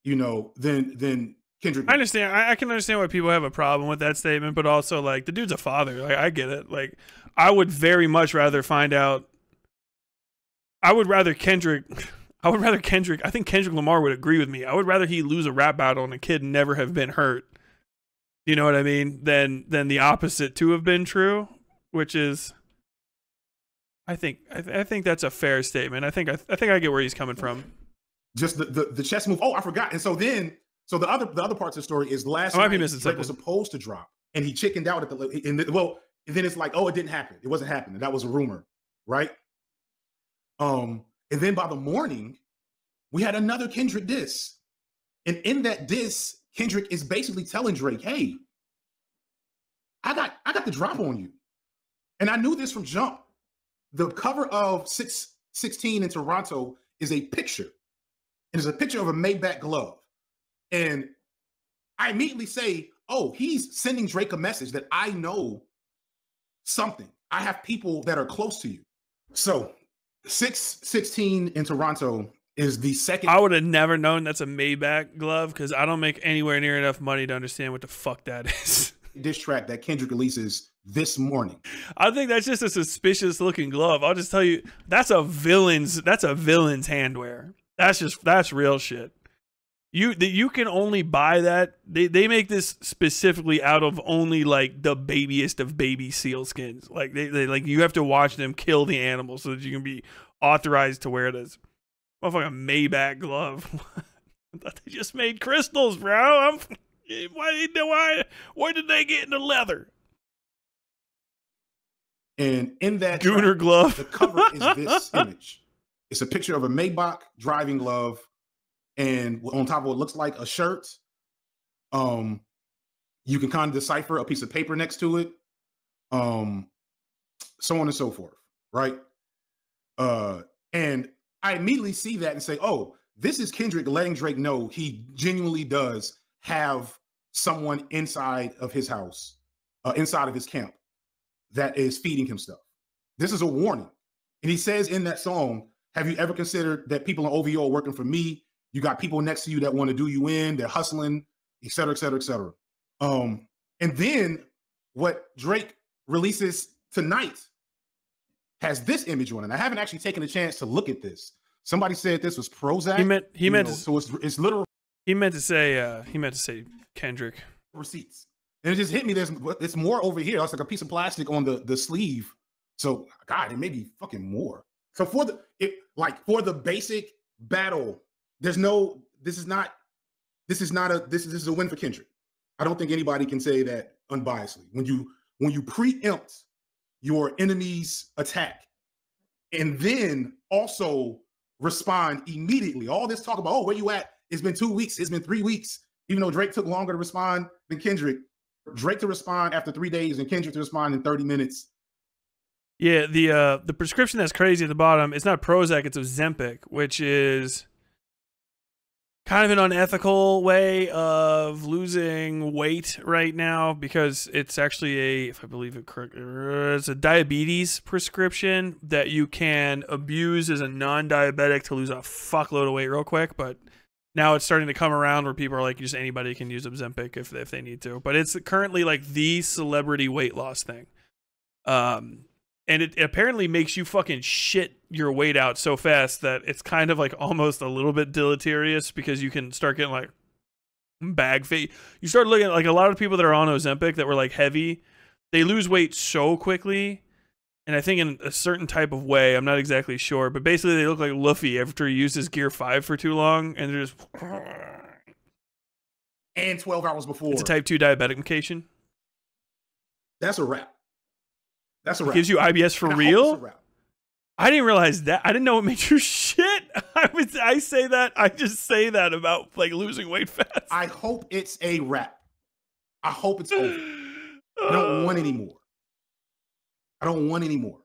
you know, then Kendrick. I understand. I can understand why people have a problem with that statement, but also like the dude's a father. Like I get it. Like I would very much rather find out. I think Kendrick Lamar would agree with me. I would rather he lose a rap battle and a kid never have been hurt. You know what I mean? Than the opposite to have been true, which is. I think that's a fair statement. I think I get where he's coming from. Just the chess move. Oh, I forgot. And so then, so the other parts of the story is last night Drake was supposed to drop, and he chickened out at the and then it's like, oh, it didn't happen. It wasn't happening. That was a rumor, right? And then by the morning, we had another Kendrick diss, and in that diss, Kendrick is basically telling Drake, "Hey, I got the drop on you," and I knew this from jump. The cover of 616 in Toronto is a picture. And there's a picture of a Maybach glove. And I immediately say, oh, he's sending Drake a message that I know something. I have people that are close to you. So 616 in Toronto is the second. I would have never known that's a Maybach glove because I don't make anywhere near enough money to understand what the fuck that is. Diss track that Kendrick releases this morning. I think that's just a suspicious looking glove. I'll just tell you, that's a villain's handwear. That's real shit. You can only buy that. They make this specifically out of only like the babiest of baby seal skins. Like they like you have to watch them kill the animal so that you can be authorized to wear this. Motherfucking Maybach glove. I thought they just made crystals, bro. Where did they get into leather? And in that Gooner glove, the cover is this image. It's a picture of a Maybach driving glove, and on top of what looks like a shirt. You can kind of decipher a piece of paper next to it, so on and so forth, right? And I immediately see that and say, oh, this is Kendrick letting Drake know he genuinely does have someone inside of his house, inside of his camp, that is feeding him stuff. This is a warning. And he says in that song, have you ever considered that people in OVO are working for me? You got people next to you that want to do you in, they're hustling, et cetera, et cetera, et cetera. And then what Drake releases tonight has this image on it. I haven't actually taken a chance to look at this. Somebody said this was Prozac. It's literal. He meant to say Kendrick. Receipts. And it just hit me, it's more over here. It's like a piece of plastic on the sleeve. So God, it may be fucking more. So for the basic battle, this is a win for Kendrick. I don't think anybody can say that unbiasedly. When you preempt your enemy's attack and then also respond immediately, all this talk about, oh, where you at? It's been 2 weeks, it's been 3 weeks. Even though Drake took longer to respond than Kendrick, Drake to respond after 3 days and Kendrick to respond in 30 minutes. Yeah, the prescription that's crazy at the bottom, it's not Prozac, it's Ozempic, which is kind of an unethical way of losing weight right now, because it's actually a, if I believe it correctly, it's a diabetes prescription that you can abuse as a non-diabetic to lose a fuckload of weight real quick. But now it's starting to come around where people are like, just anybody can use Ozempic if they need to. But it's currently like the celebrity weight loss thing. And it apparently makes you fucking shit your weight out so fast that it's kind of like almost a little bit deleterious, because you can start getting like bag fat. You start looking at like a lot of people that are on Ozempic that were like heavy, they lose weight so quickly. And I think in a certain type of way, I'm not exactly sure, but basically they look like Luffy after he used his Gear 5 for too long, and they're just... And 12 hours before. It's a type 2 diabetic medication. That's a wrap. That's a wrap. It gives you IBS for real? I didn't realize that. I didn't know it made you shit. I say that. I just say that about like losing weight fast. I hope it's a wrap. I hope it's over. I don't want any more. I don't want any more.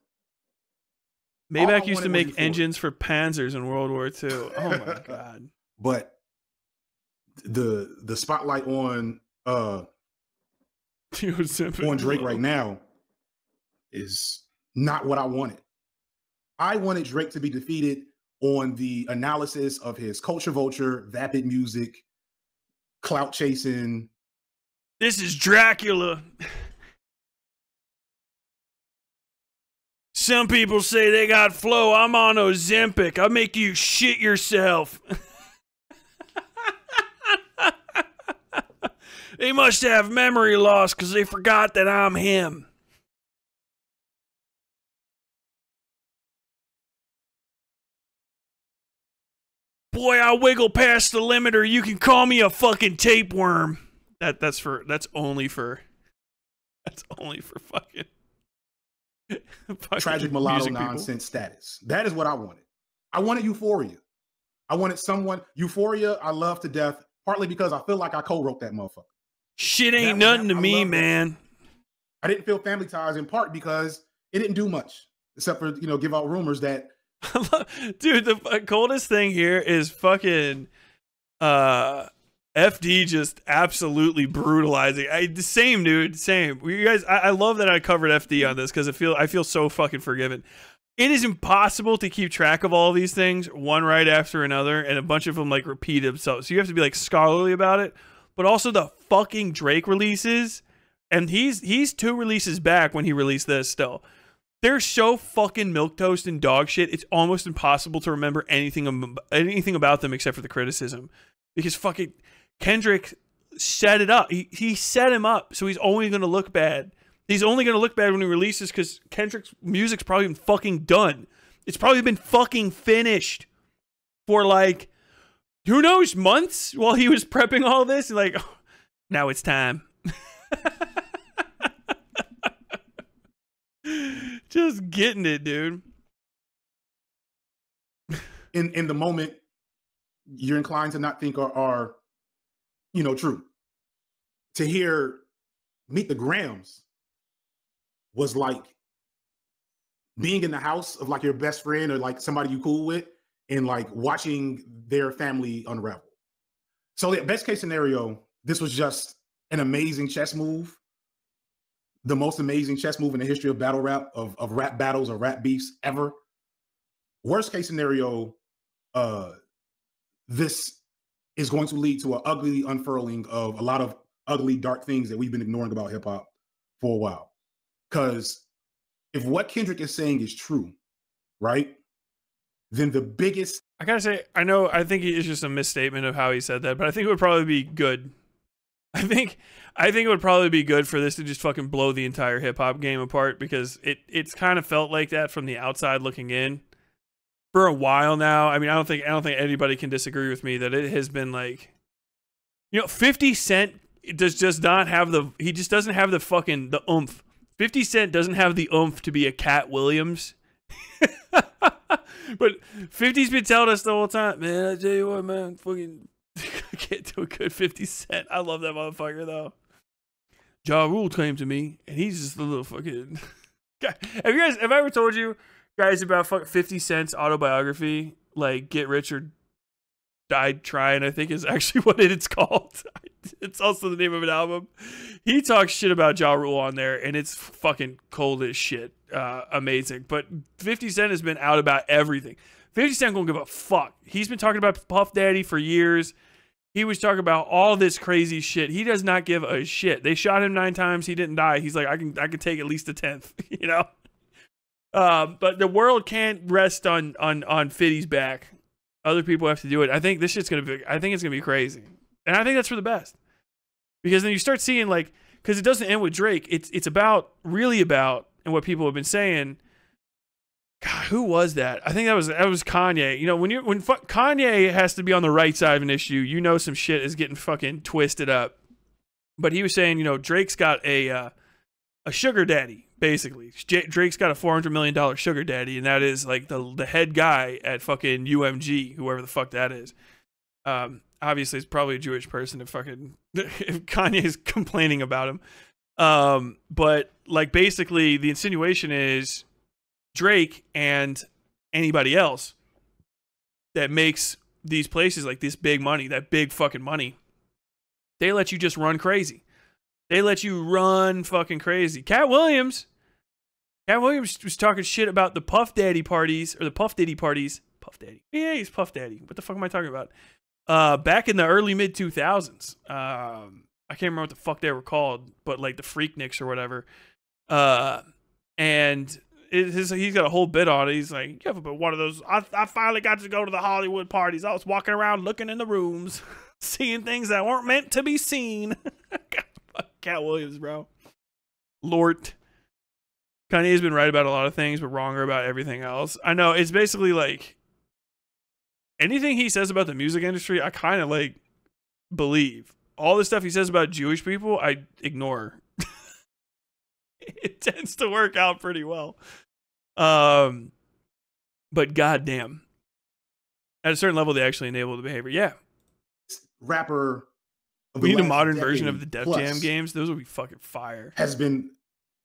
Maybach used to make engines for Panzers in World War II. Oh my God. But the spotlight on Drake right now is not what I wanted. I wanted Drake to be defeated on the analysis of his culture vulture, vapid music, clout chasing. This is Dracula. Some people say they got flow. I'm on Ozempic. I'll make you shit yourself. They must have memory loss because they forgot that I'm him. Boy, I wiggle past the limit, or you can call me a fucking tapeworm. That's only for fucking... Tragic mulatto nonsense status. That is what I wanted. I wanted Euphoria. I wanted someone... Euphoria, I love to death, partly because I feel like I co-wrote that motherfucker. Shit ain't nothing to me, man. I didn't feel family ties, in part because it didn't do much, except for, you know, give out rumors that... Dude, the coldest thing here is fucking... FD just absolutely brutalizing. Same, dude. Same. You guys, I love that I covered FD on this because I feel so fucking forgiven. It is impossible to keep track of all of these things, one right after another, and a bunch of them like repeat themselves. So you have to be like scholarly about it. But also the fucking Drake releases, and he's two releases back when he released this still. They're so fucking milquetoast and dog shit. It's almost impossible to remember anything about them except for the criticism, because fucking... Kendrick set it up. He set him up, so he's only going to look bad. He's only going to look bad when he releases, because Kendrick's music's probably been fucking done. It's probably been fucking finished for like, who knows, months while he was prepping all this. And like, oh, now it's time. Just getting it, dude. In the moment, you're inclined to not think are you know, true. To hear Meet the Grahams was like being in the house of like your best friend or like somebody you cool with and like watching their family unravel. So the best case scenario, this was just an amazing chess move. The most amazing chess move in the history of battle rap, of rap battles or rap beefs ever. Worst case scenario, this is going to lead to an ugly unfurling of a lot of ugly, dark things that we've been ignoring about hip hop for a while. Because if what Kendrick is saying is true, right? Then the biggest... I gotta say, I think it's just a misstatement of how he said that, but I think it would probably be good. I think it would probably be good for this to just fucking blow the entire hip hop game apart, because it's kind of felt like that from the outside looking in for a while now. I mean, I don't think anybody can disagree with me that it has been like, you know, 50 Cent does just not have the... he just doesn't have the fucking the oomph. 50 Cent doesn't have the oomph to be a Cat Williams. But 50's been telling us the whole time, man, I tell you what, man, fucking I can't do a good 50 Cent. I love that motherfucker though. Ja Rule came to me and he's just a little fucking guy. Have I ever told you guys about 50 Cent's autobiography, like Get Rich or Died Trying, I think is actually what it's called. It's also the name of an album. He talks shit about Ja Rule on there, and it's fucking cold as shit. Amazing. But 50 Cent has been out about everything. 50 Cent won't give a fuck. He's been talking about Puff Daddy for years. He was talking about all this crazy shit. He does not give a shit. They shot him 9 times. He didn't die. He's like, I can take at least a 10th, you know? But the world can't rest on 50's back. Other people have to do it. I think this shit's going to be, I think it's going to be crazy. And I think that's for the best. Because then you start seeing, like, because it doesn't end with Drake. It's about, really about, and what people have been saying. God, who was that? I think that was Kanye. You know, when Kanye has to be on the right side of an issue, you know some shit is getting fucking twisted up. But he was saying, you know, Drake's got a sugar daddy, basically. Drake's got a $400 million sugar daddy, and that is like the head guy at fucking UMG, whoever the fuck that is. Obviously, it's probably a Jewish person if fucking if Kanye's complaining about him. But like basically, the insinuation is Drake and anybody else that makes these places like this big money, that big fucking money, they let you just run crazy. They let you run fucking crazy. Cat Williams was talking shit about the Puff Daddy parties, or the Puff Diddy parties. Puff Daddy. Yeah, he's Puff Daddy. What the fuck am I talking about? Back in the early mid-2000s. I can't remember what the fuck they were called, but like the Freaknicks or whatever. And he's got a whole bit on it. He's like, you ever been one of those? I finally got to go to the Hollywood parties. I was walking around looking in the rooms, seeing things that weren't meant to be seen. Cat Williams, bro. Lort. Kanye's been right about a lot of things, but wronger about everything else. I know, it's basically like anything he says about the music industry, I kind of like believe. All the stuff he says about Jewish people, I ignore. It tends to work out pretty well. But goddamn, at a certain level, they actually enable the behavior. Yeah. Rapper. We need a modern version of the Def Jam games. Those would be fucking fire. Has been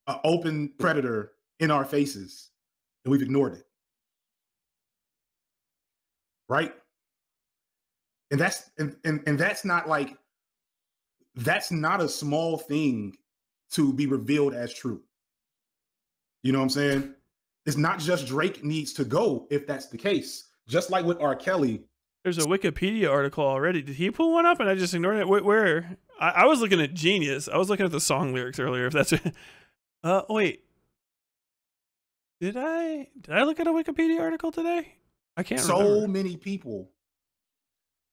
an open predator in our faces, and we've ignored it. Right? And that's not like, that's not a small thing to be revealed as true. You know what I'm saying? It's not just Drake needs to go if that's the case. Just like with R. Kelly. There's a Wikipedia article already. Did he pull one up and I just ignored it? Where? I was looking at Genius. I was looking at the song lyrics earlier. If that's it. Wait. Did I look at a Wikipedia article today? I can't remember. So many people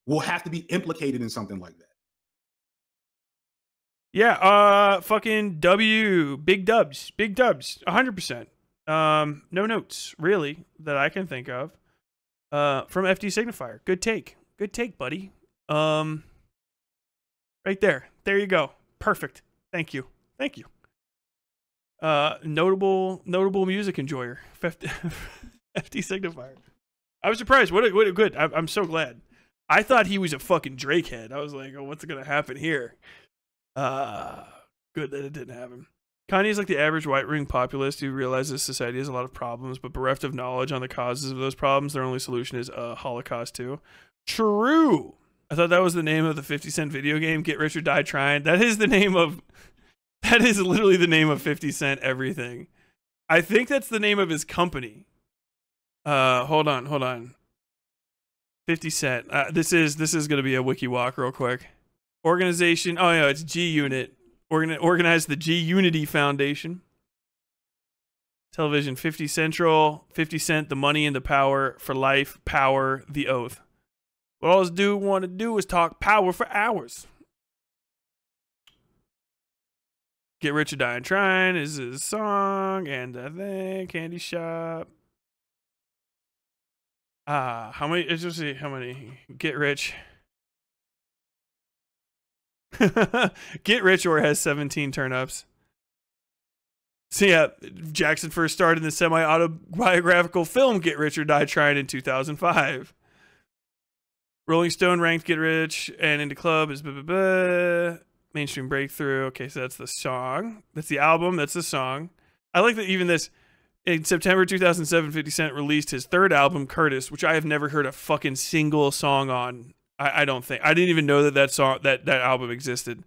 will have to be implicated in something like that. Yeah, fucking W, big dubs, 100%. No notes really that I can think of. From FD Signifier, good take, buddy. Right there you go, perfect. Thank you. Notable music enjoyer, FD Signifier. I was surprised. What a good. I'm so glad. I thought he was a fucking Drake head. I was like, oh, what's gonna happen here? Good that it didn't happen. Kanye's like the average white ring populist who realizes society has a lot of problems, but bereft of knowledge on the causes of those problems, their only solution is Holocaust too. True. I thought that was the name of the 50 Cent video game, Get Rich or Die Trying. That is literally the name of 50 Cent everything. I think that's the name of his company. Hold on. 50 Cent. This is gonna be a wiki walk real quick. Organization. Oh yeah, it's G Unit. Organized the G Unity Foundation. Television 50 Central, 50 Cent, the money and the power for life, power, the oath. What all this dude want to do is talk power for hours. Get Rich or Die Trying is his song, and I think Candy Shop. How many? Let's just see how many. Get Rich. Get Rich or has 17 turn-ups. So yeah, Jackson first starred in the semi-autobiographical film Get Rich or Die Trying in 2005. Rolling Stone ranked Get Rich and Into Club is mainstream breakthrough. Okay, so that's the song. That's the album. That's the song. I like that even this. In September 2007, 50 Cent released his 3rd album, Curtis, which I have never heard a fucking single song on I don't think. I didn't even know that that album existed,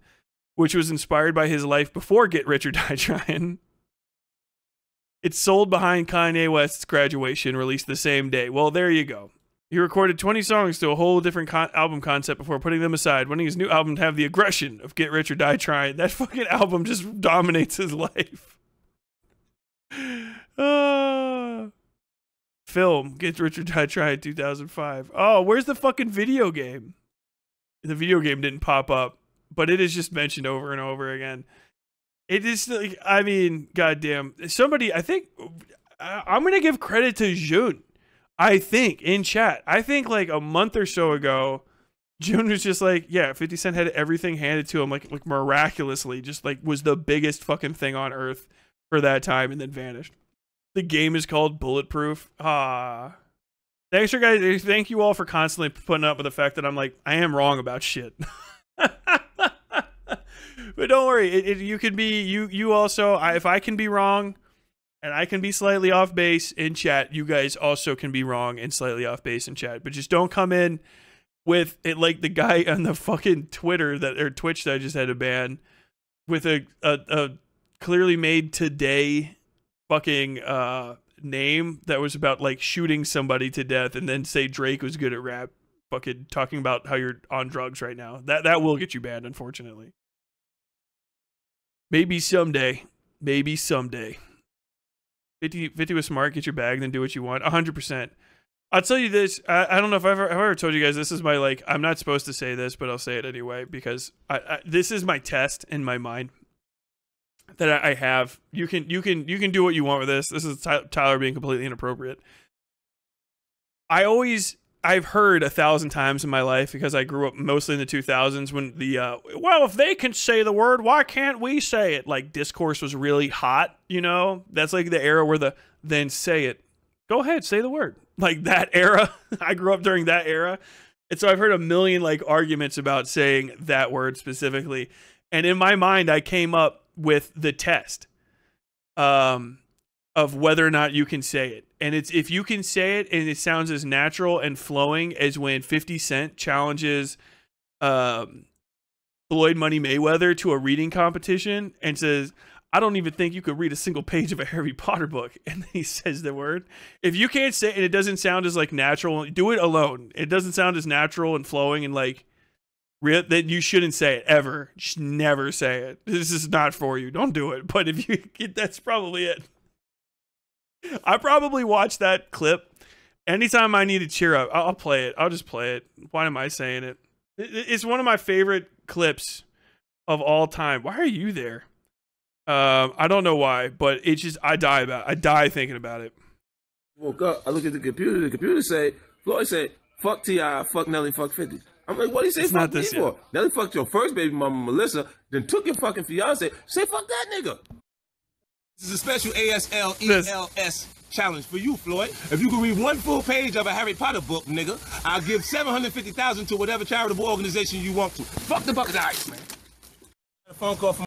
which was inspired by his life before Get Rich or Die Trying. It sold behind Kanye West's Graduation, released the same day. Well, there you go. He recorded 20 songs to a whole different album concept before putting them aside, wanting his new album to have the aggression of Get Rich or Die Trying. That fucking album just dominates his life. Film, Get Rich or Die Trying, 2005. Oh, where's the fucking video game? The video game didn't pop up, but it is just mentioned over and over again. It is like, I mean, goddamn. Somebody, I think, I'm going to give credit to June. I think in chat, I think like a month or so ago, June was just like, yeah, 50 Cent had everything handed to him, like miraculously, just like was the biggest fucking thing on earth for that time, and then vanished. The game is called Bulletproof. Ah, thanks for guys. Thank you all for constantly putting up with the fact that I'm like, I am wrong about shit. But don't worry, you can be you also. If I can be wrong, and I can be slightly off base in chat, you guys also can be wrong and slightly off base in chat. But just don't come in with it like the guy on the fucking Twitter that or Twitch that I just had to ban with a clearly made today fucking name that was about like shooting somebody to death, and then say Drake was good at rap, fucking talking about how you're on drugs right now. That will get you banned, unfortunately. Maybe someday. Maybe someday. 50 was smart. Get your bag, then do what you want. 100%. I'll tell you this. I don't know if I've ever told you guys. This is my, like, I'm not supposed to say this, but I'll say it anyway, because this is my test in my mind that I have. You can do what you want with this. This is Tyler being completely inappropriate. I've heard 1,000 times in my life, because I grew up mostly in the 2000s when the, well, if they can say the word, why can't we say it? Like, discourse was really hot, you know? That's like the era where the, then say it. Go ahead, say the word. Like, that era. I grew up during that era. And so I've heard a million, like, arguments about saying that word specifically. And in my mind, I came up with the test of whether or not you can say it. And it's if you can say it and it sounds as natural and flowing as when 50 Cent challenges Floyd Money Mayweather to a reading competition and says, I don't even think you could read a single page of a Harry Potter book. And then he says the word. If you can't say it and it doesn't sound as like natural, do it alone. It doesn't sound as natural and flowing and like real, then you shouldn't say it ever. Just never say it. This is not for you. Don't do it. But if you get, that's probably it. I probably watch that clip anytime I need to cheer up. I'll play it. I'll just play it. Why am I saying it? It's one of my favorite clips of all time. Why are you there? I don't know why, but it's just I die thinking about it. Woke up. I looked at the computer. The computer said, Floyd said, "Fuck T.I., fuck Nelly, fuck 50." I'm like, what do you say fuck me for? Nelly fucked your first baby mama, Melissa, then took your fucking fiance. Say fuck that nigga. This is a special ASLELS challenge for you, Floyd. If you can read one full page of a Harry Potter book, nigga, I'll give $750,000 to whatever charitable organization you want to. Fuck the bucket of ice, man. A phone call from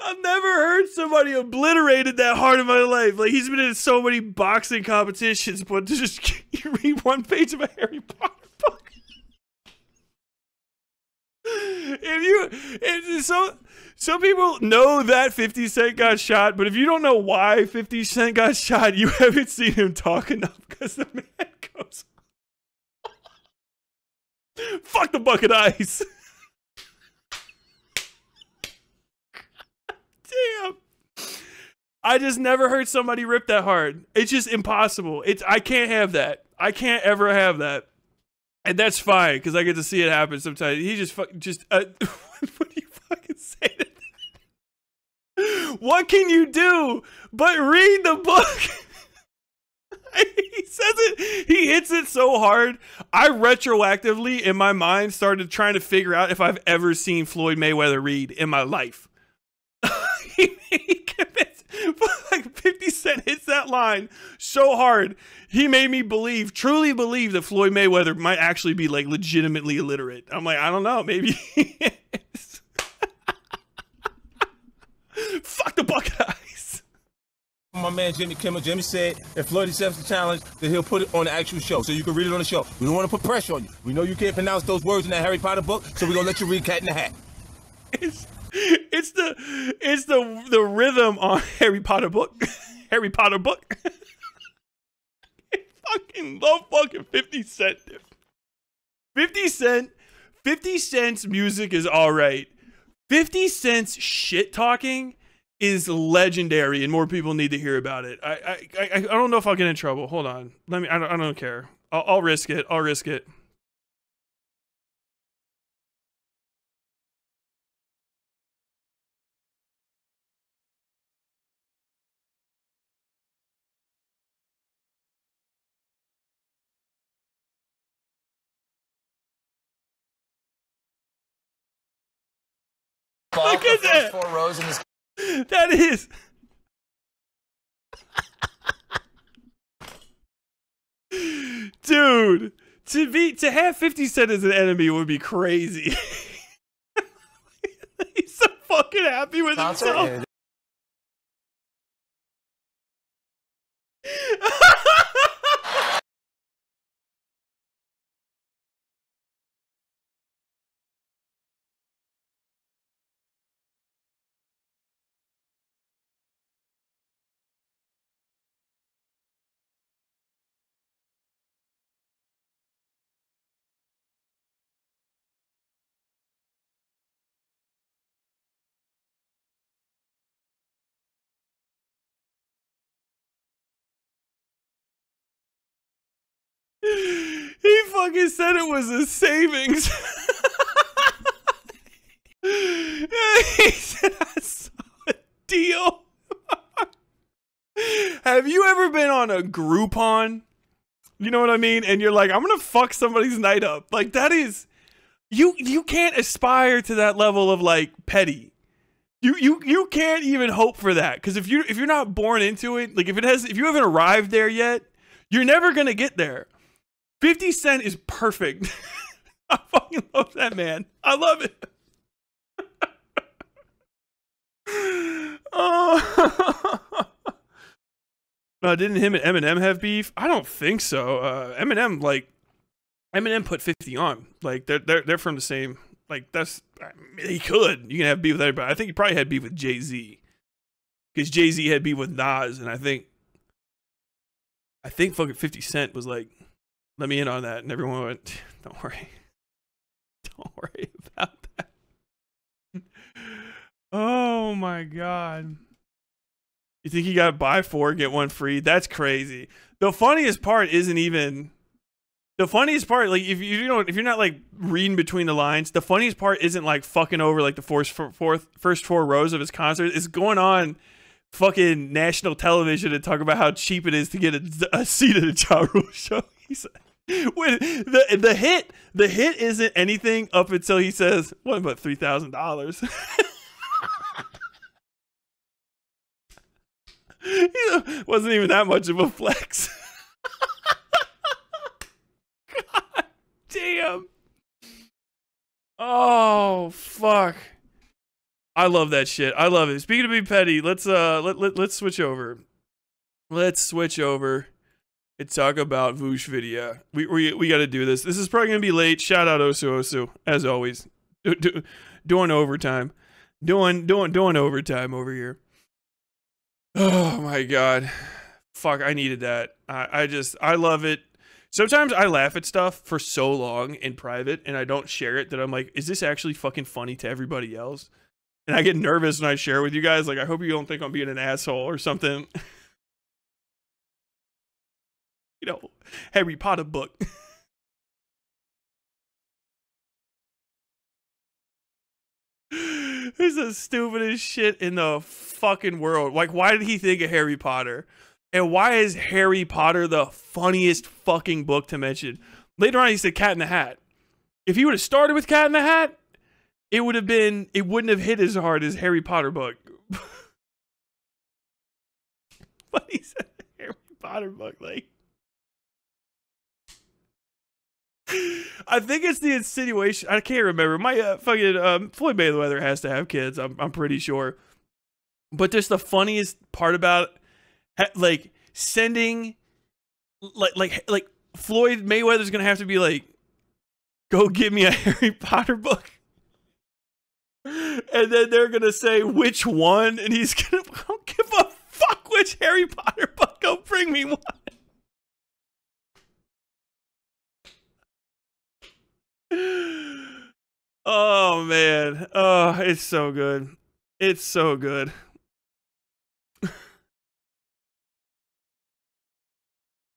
I've never heard somebody obliterated that hard in my life. Like, he's been in so many boxing competitions, but to just read one page of a Harry Potter book. Some people know that 50 Cent got shot, but if you don't know why 50 Cent got shot, you haven't seen him talk enough, because the man goes, fuck the bucket of ice. Damn. I just never heard somebody rip that hard. It's just impossible. I can't have that. I can't ever have that. And that's fine, because I get to see it happen sometimes. He just fucking just what do you fucking say to that? What can you do but read the book? He says it. He hits it so hard. I retroactively in my mind started trying to figure out if I've ever seen Floyd Mayweather read in my life. He commits, like 50 Cent hits that line so hard, he made me believe, truly believe, that Floyd Mayweather might actually be like legitimately illiterate. I'm like, I don't know, maybe he is. Fuck the bucket of ice. my man Jimmy Kimmel. Jimmy said if Floyd accepts the challenge, then he'll put it on the actual show, so you can read it on the show. We don't want to put pressure on you. We know you can't pronounce those words in that Harry Potter book, so we're gonna let you read Cat in the Hat. It's the rhythm on Harry Potter book. Harry Potter book. I fucking love fucking 50 Cent. 50 Cent's music is all right. 50 Cent's shit talking is legendary, and more people need to hear about it. I don't know if I'll get in trouble. Hold on. Let me. I don't care. I'll risk it. I'll risk it. Look at that. 4 rows in this. That is. Dude, to have 50 Cent as an enemy would be crazy. He's so fucking happy with himself. He fucking said it was a savings. He said I saw a deal. Have you ever been on a Groupon? You know what I mean? And you're like, I'm gonna fuck somebody's night up. Like that is, you can't aspire to that level of like petty. You can't even hope for that, because if you're not born into it, like if you haven't arrived there yet, you're never gonna get there. 50 Cent is perfect. I fucking love that man. I love it. Oh. No, didn't him and Eminem have beef? I don't think so. Eminem put 50 on. Like they're from the same. Like that's, I mean, he could. You can have beef with everybody. I think he probably had beef with Jay-Z, because Jay-Z had beef with Nas, and I think fucking 50 Cent was like, let me in on that, and everyone went, don't worry about that. Oh my God. You think he got buy 4, get 1 free? That's crazy. The funniest part isn't even, the funniest part, like if you're not like reading between the lines, the funniest part isn't like fucking over like the first four rows of his concert. It's going on fucking national television and talk about how cheap it is to get a seat at a Ja Rule show. The hit isn't anything up until he says, what about $3,000? Wasn't even that much of a flex. God damn. Oh fuck. I love that shit. I love it. Speaking of being petty, let's switch over. Let's switch over. And talk about Vush Vidya. We got to do this. This is probably going to be late. Shout out Osu as always. Doing overtime. Doing overtime over here. Oh my God. Fuck, I needed that. I love it. Sometimes I laugh at stuff for so long in private and I don't share it that I'm like, is this actually fucking funny to everybody else? And I get nervous when I share with you guys. Like, I hope you don't think I'm being an asshole or something. You know, Harry Potter book. This is the stupidest shit in the fucking world. Like, why did he think of Harry Potter? And why is Harry Potter the funniest fucking book to mention? Later on, he said Cat in the Hat. If he would have started with Cat in the Hat, it wouldn't have hit as hard as Harry Potter book. But he said Harry Potter book, like. I think it's the insinuation. I can't remember. My fucking Floyd Mayweather has to have kids. I'm pretty sure. But just the funniest part about like sending like Floyd Mayweather's gonna have to be like, go get me a Harry Potter book. And then they're gonna say which one, and he's gonna, I don't give a fuck which Harry Potter book, go bring me one. Oh man, oh, it's so good, it's so good.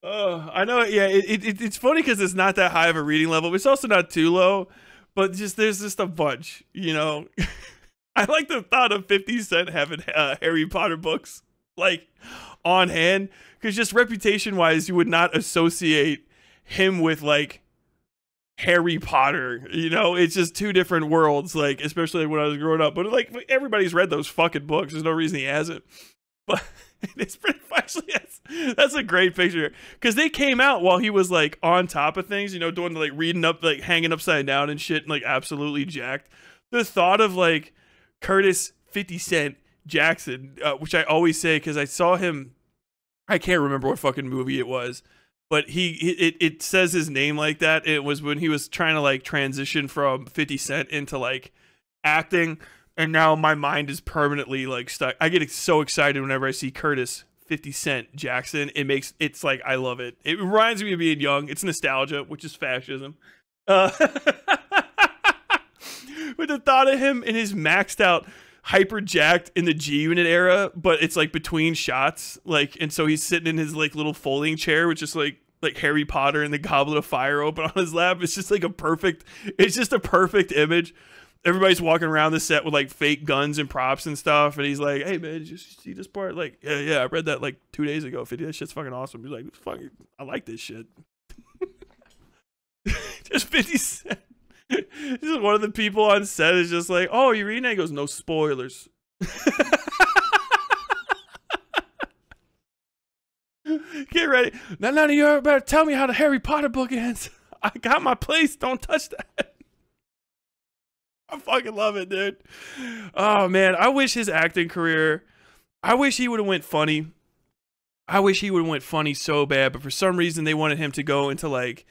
Oh, I know. Yeah, it's funny because it's not that high of a reading level, but it's also not too low, but just there's just a bunch, you know. I like the thought of 50 Cent having Harry Potter books like on hand, because just reputation wise you would not associate him with like Harry Potter, you know. It's just two different worlds, like especially when I was growing up, but like everybody's read those fucking books, there's no reason he hasn't. But it's pretty actually, that's a great picture, because they came out while he was like on top of things, you know, doing like reading up, like hanging upside down and shit, and like absolutely jacked. The thought of like Curtis 50 Cent Jackson, which I always say because I saw him, I can't remember what fucking movie it was, but it says his name like that. It was when he was trying to like transition from 50 Cent into like acting, and now my mind is permanently like stuck. I get so excited whenever I see Curtis 50 Cent Jackson. It's like, I love it. It reminds me of being young. It's nostalgia, which is fascism. With the thought of him in his maxed out, hyper jacked in the G Unit era, but it's like between shots, like, and so he's sitting in his like little folding chair with just like Harry Potter and the Goblet of Fire open on his lap. It's just like a perfect, it's just a perfect image. Everybody's walking around the set with like fake guns and props and stuff, and he's like, "Hey man, did you see this part? Like, yeah, I read that like 2 days ago. 50, that shit's fucking awesome." He's like, "Fuck, I like this shit." Just 50 Cent. Just one of the people on set is just like, "Oh, you reading that?" He goes, "No spoilers." Get ready. Now, none of you better tell me how the Harry Potter book ends. I got my place. Don't touch that. I fucking love it, dude. Oh man, I wish his acting career, I wish he would have went funny. I wish he would have went funny so bad, but for some reason they wanted him to go into like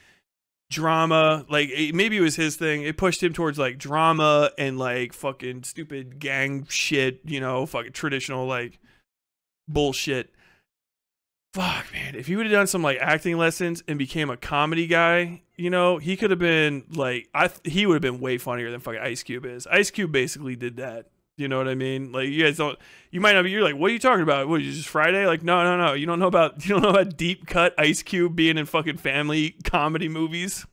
drama, like maybe it was his thing. It pushed him towards like drama and like fucking stupid gang shit, you know, fucking traditional like bullshit. Fuck man, if he would have done some like acting lessons and became a comedy guy, you know, he could have been like, he would have been way funnier than fucking Ice Cube is. Ice Cube basically did that. You know what I mean? Like, you guys don't, you might not be, you're like, what are you talking about? What, you just Friday? Like, no. You don't know about deep cut Ice Cube being in fucking family comedy movies.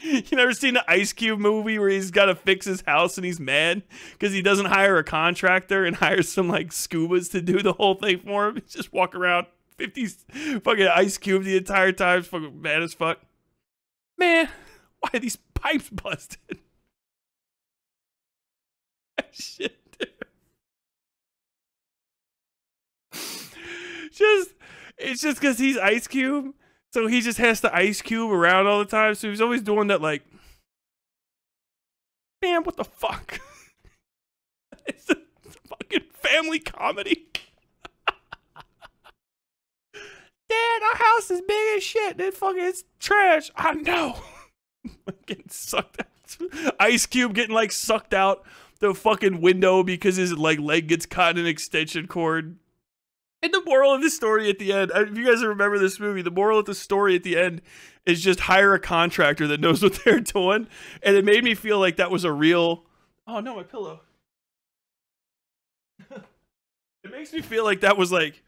You never seen the Ice Cube movie where he's got to fix his house and he's mad because he doesn't hire a contractor and hires some like scubas to do the whole thing for him? He's just walk around 50s fucking Ice Cube the entire time, fucking mad as fuck. Man, why are these pipes busted? Shit, dude. It's just because he's Ice Cube. So he just has to Ice Cube around all the time. So he's always doing that, like, man, what the fuck? It's a fucking family comedy. Dad, our house is big as shit. That fucking is trash. I know. Getting sucked out. Ice Cube getting like sucked out the fucking window because his like leg gets caught in an extension cord. And the moral of this story at the end, if you guys remember this movie, the moral of the story at the end is just hire a contractor that knows what they're doing. And it made me feel like that was a real, oh no, my pillow. It makes me feel like that was like,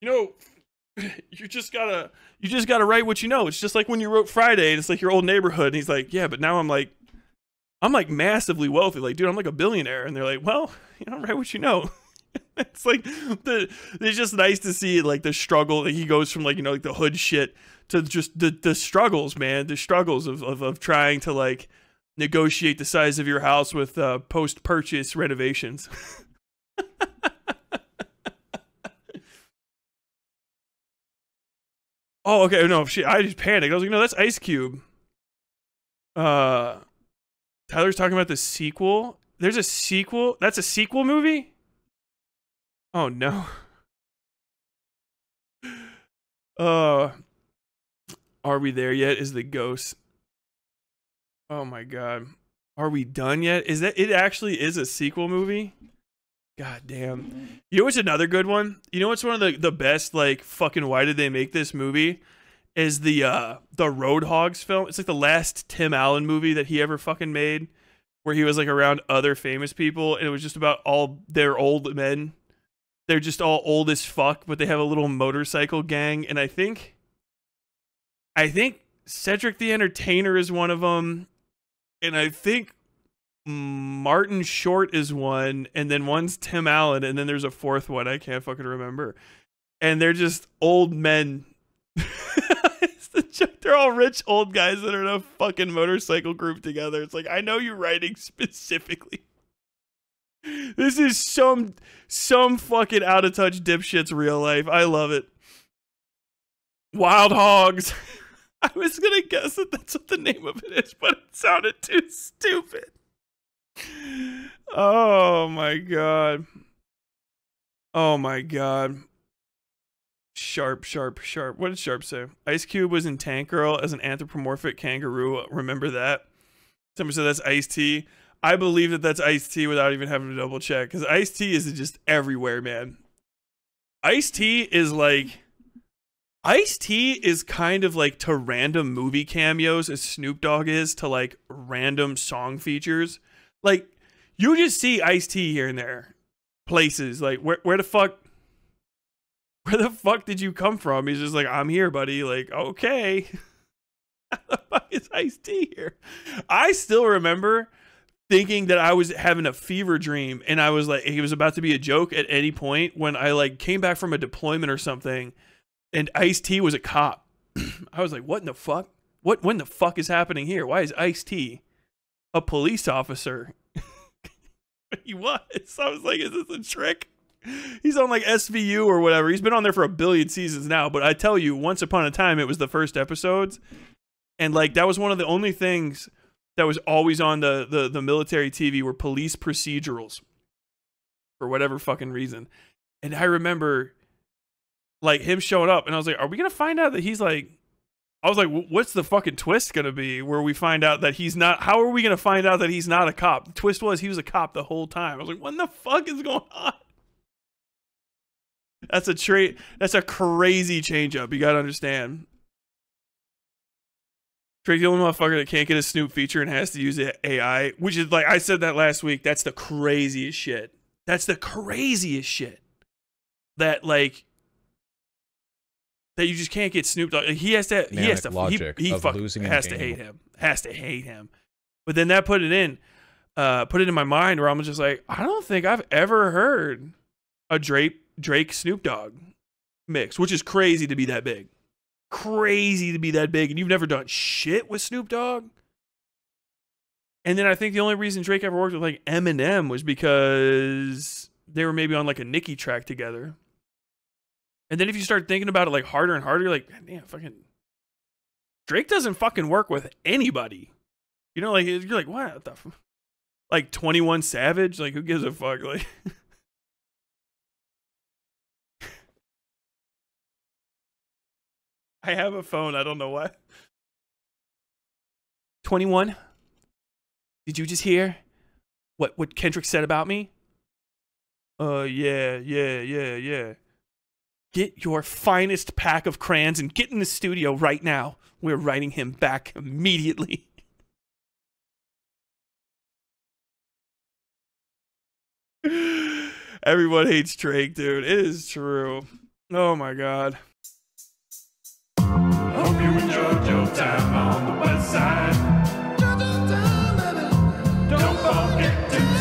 you know, you just gotta write what you know. It's just like when you wrote Friday and it's like your old neighborhood. And he's like, yeah, but now I'm like massively wealthy. Like, dude, I'm like a billionaire. And they're like, well, you know, write what you know. It's like it's just nice to see like the struggle that he goes from, like, you know, like the hood shit to just the struggles, man, the struggles of trying to like negotiate the size of your house with post purchase renovations. Oh, okay, no shit, I just panicked. I was like, no, that's Ice Cube. Tyler's talking about the sequel. There's a sequel. That's a sequel movie. Oh no. Are we there yet? Is the ghost? Oh my God. Are we done yet? Is that it? Actually is a sequel movie. God damn. You know what's another good one? You know what's one of the best, like, fucking why did they make this movie? Is the Roadhogs film. It's like the last Tim Allen movie that he ever fucking made, where he was like around other famous people, and it was just about all their old men. They're just all old as fuck, but they have a little motorcycle gang. And I think Cedric the Entertainer is one of them, and I think Martin Short is one, and then one's Tim Allen, and then there's a fourth one I can't fucking remember. And they're just old men. They're all rich old guys that are in a fucking motorcycle group together. It's like, I know you're writing specifically. This is some fucking out of touch dipshit's real life. I love it. Wild Hogs. I was gonna guess that that's what the name of it is, but it sounded too stupid. Oh my God. Oh my God. Sharp, sharp, sharp. What did Sharp say? Ice Cube was in Tank Girl as an anthropomorphic kangaroo. Remember that? Somebody said that's Ice-T. I believe that that's Ice-T without even having to double check, because Ice-T is just everywhere, man. Ice-T is like... Ice-T is kind of like to random movie cameos as Snoop Dogg is to like random song features. Like, you just see Ice-T here and there. Places. Like, where the fuck did you come from? He's just like, I'm here, buddy. Like, okay. How the fuck is Ice-T here? I still remember thinking that I was having a fever dream, and I was like, he was about to be a joke at any point when I like came back from a deployment or something, and Ice-T was a cop. I was like, what in the fuck? When the fuck is happening here? Why is Ice-T a police officer? He was. I was like, is this a trick? He's on like SVU or whatever. He's been on there for a billion seasons now, but I tell you, once upon a time, it was the first episodes. And like, that was one of the only things that was always on the military TV were police procedurals for whatever fucking reason. And I remember like him showing up, and I was like, are we going to find out that he's like, I was like, what's the fucking twist going to be where we find out that he's not, how are we going to find out that he's not a cop? The twist was he was a cop the whole time. I was like, what the fuck is going on? That's a trait. That's a crazy change up. You got to understand. Drake, the only motherfucker that can't get a Snoop feature and has to use AI, which is like, I said that last week. That's the craziest shit. That's the craziest shit. That like, that you just can't get Snoop Dogg. He has to logic he fucking has to hate him. Has to hate him. But then that put it in my mind where I'm just like, I don't think I've ever heard a Drake Snoop Dogg mix, which is crazy to be that big. Crazy to be that big, and you've never done shit with Snoop Dogg. And then I think the only reason Drake ever worked with like Eminem was because they were maybe on like a Nicki track together. And then if you start thinking about it like harder and harder, you're like, damn, fucking Drake doesn't fucking work with anybody. You know, like you're like, what the fuck? Like 21 Savage, like who gives a fuck? Like I have a phone. I don't know why. 21. Did you just hear what Kendrick said about me? Yeah. Get your finest pack of crayons and get in the studio right now. We're writing him back immediately. Everyone hates Drake, dude. It is true. Oh my God. Hope you enjoyed your time on the west side. Don't forget to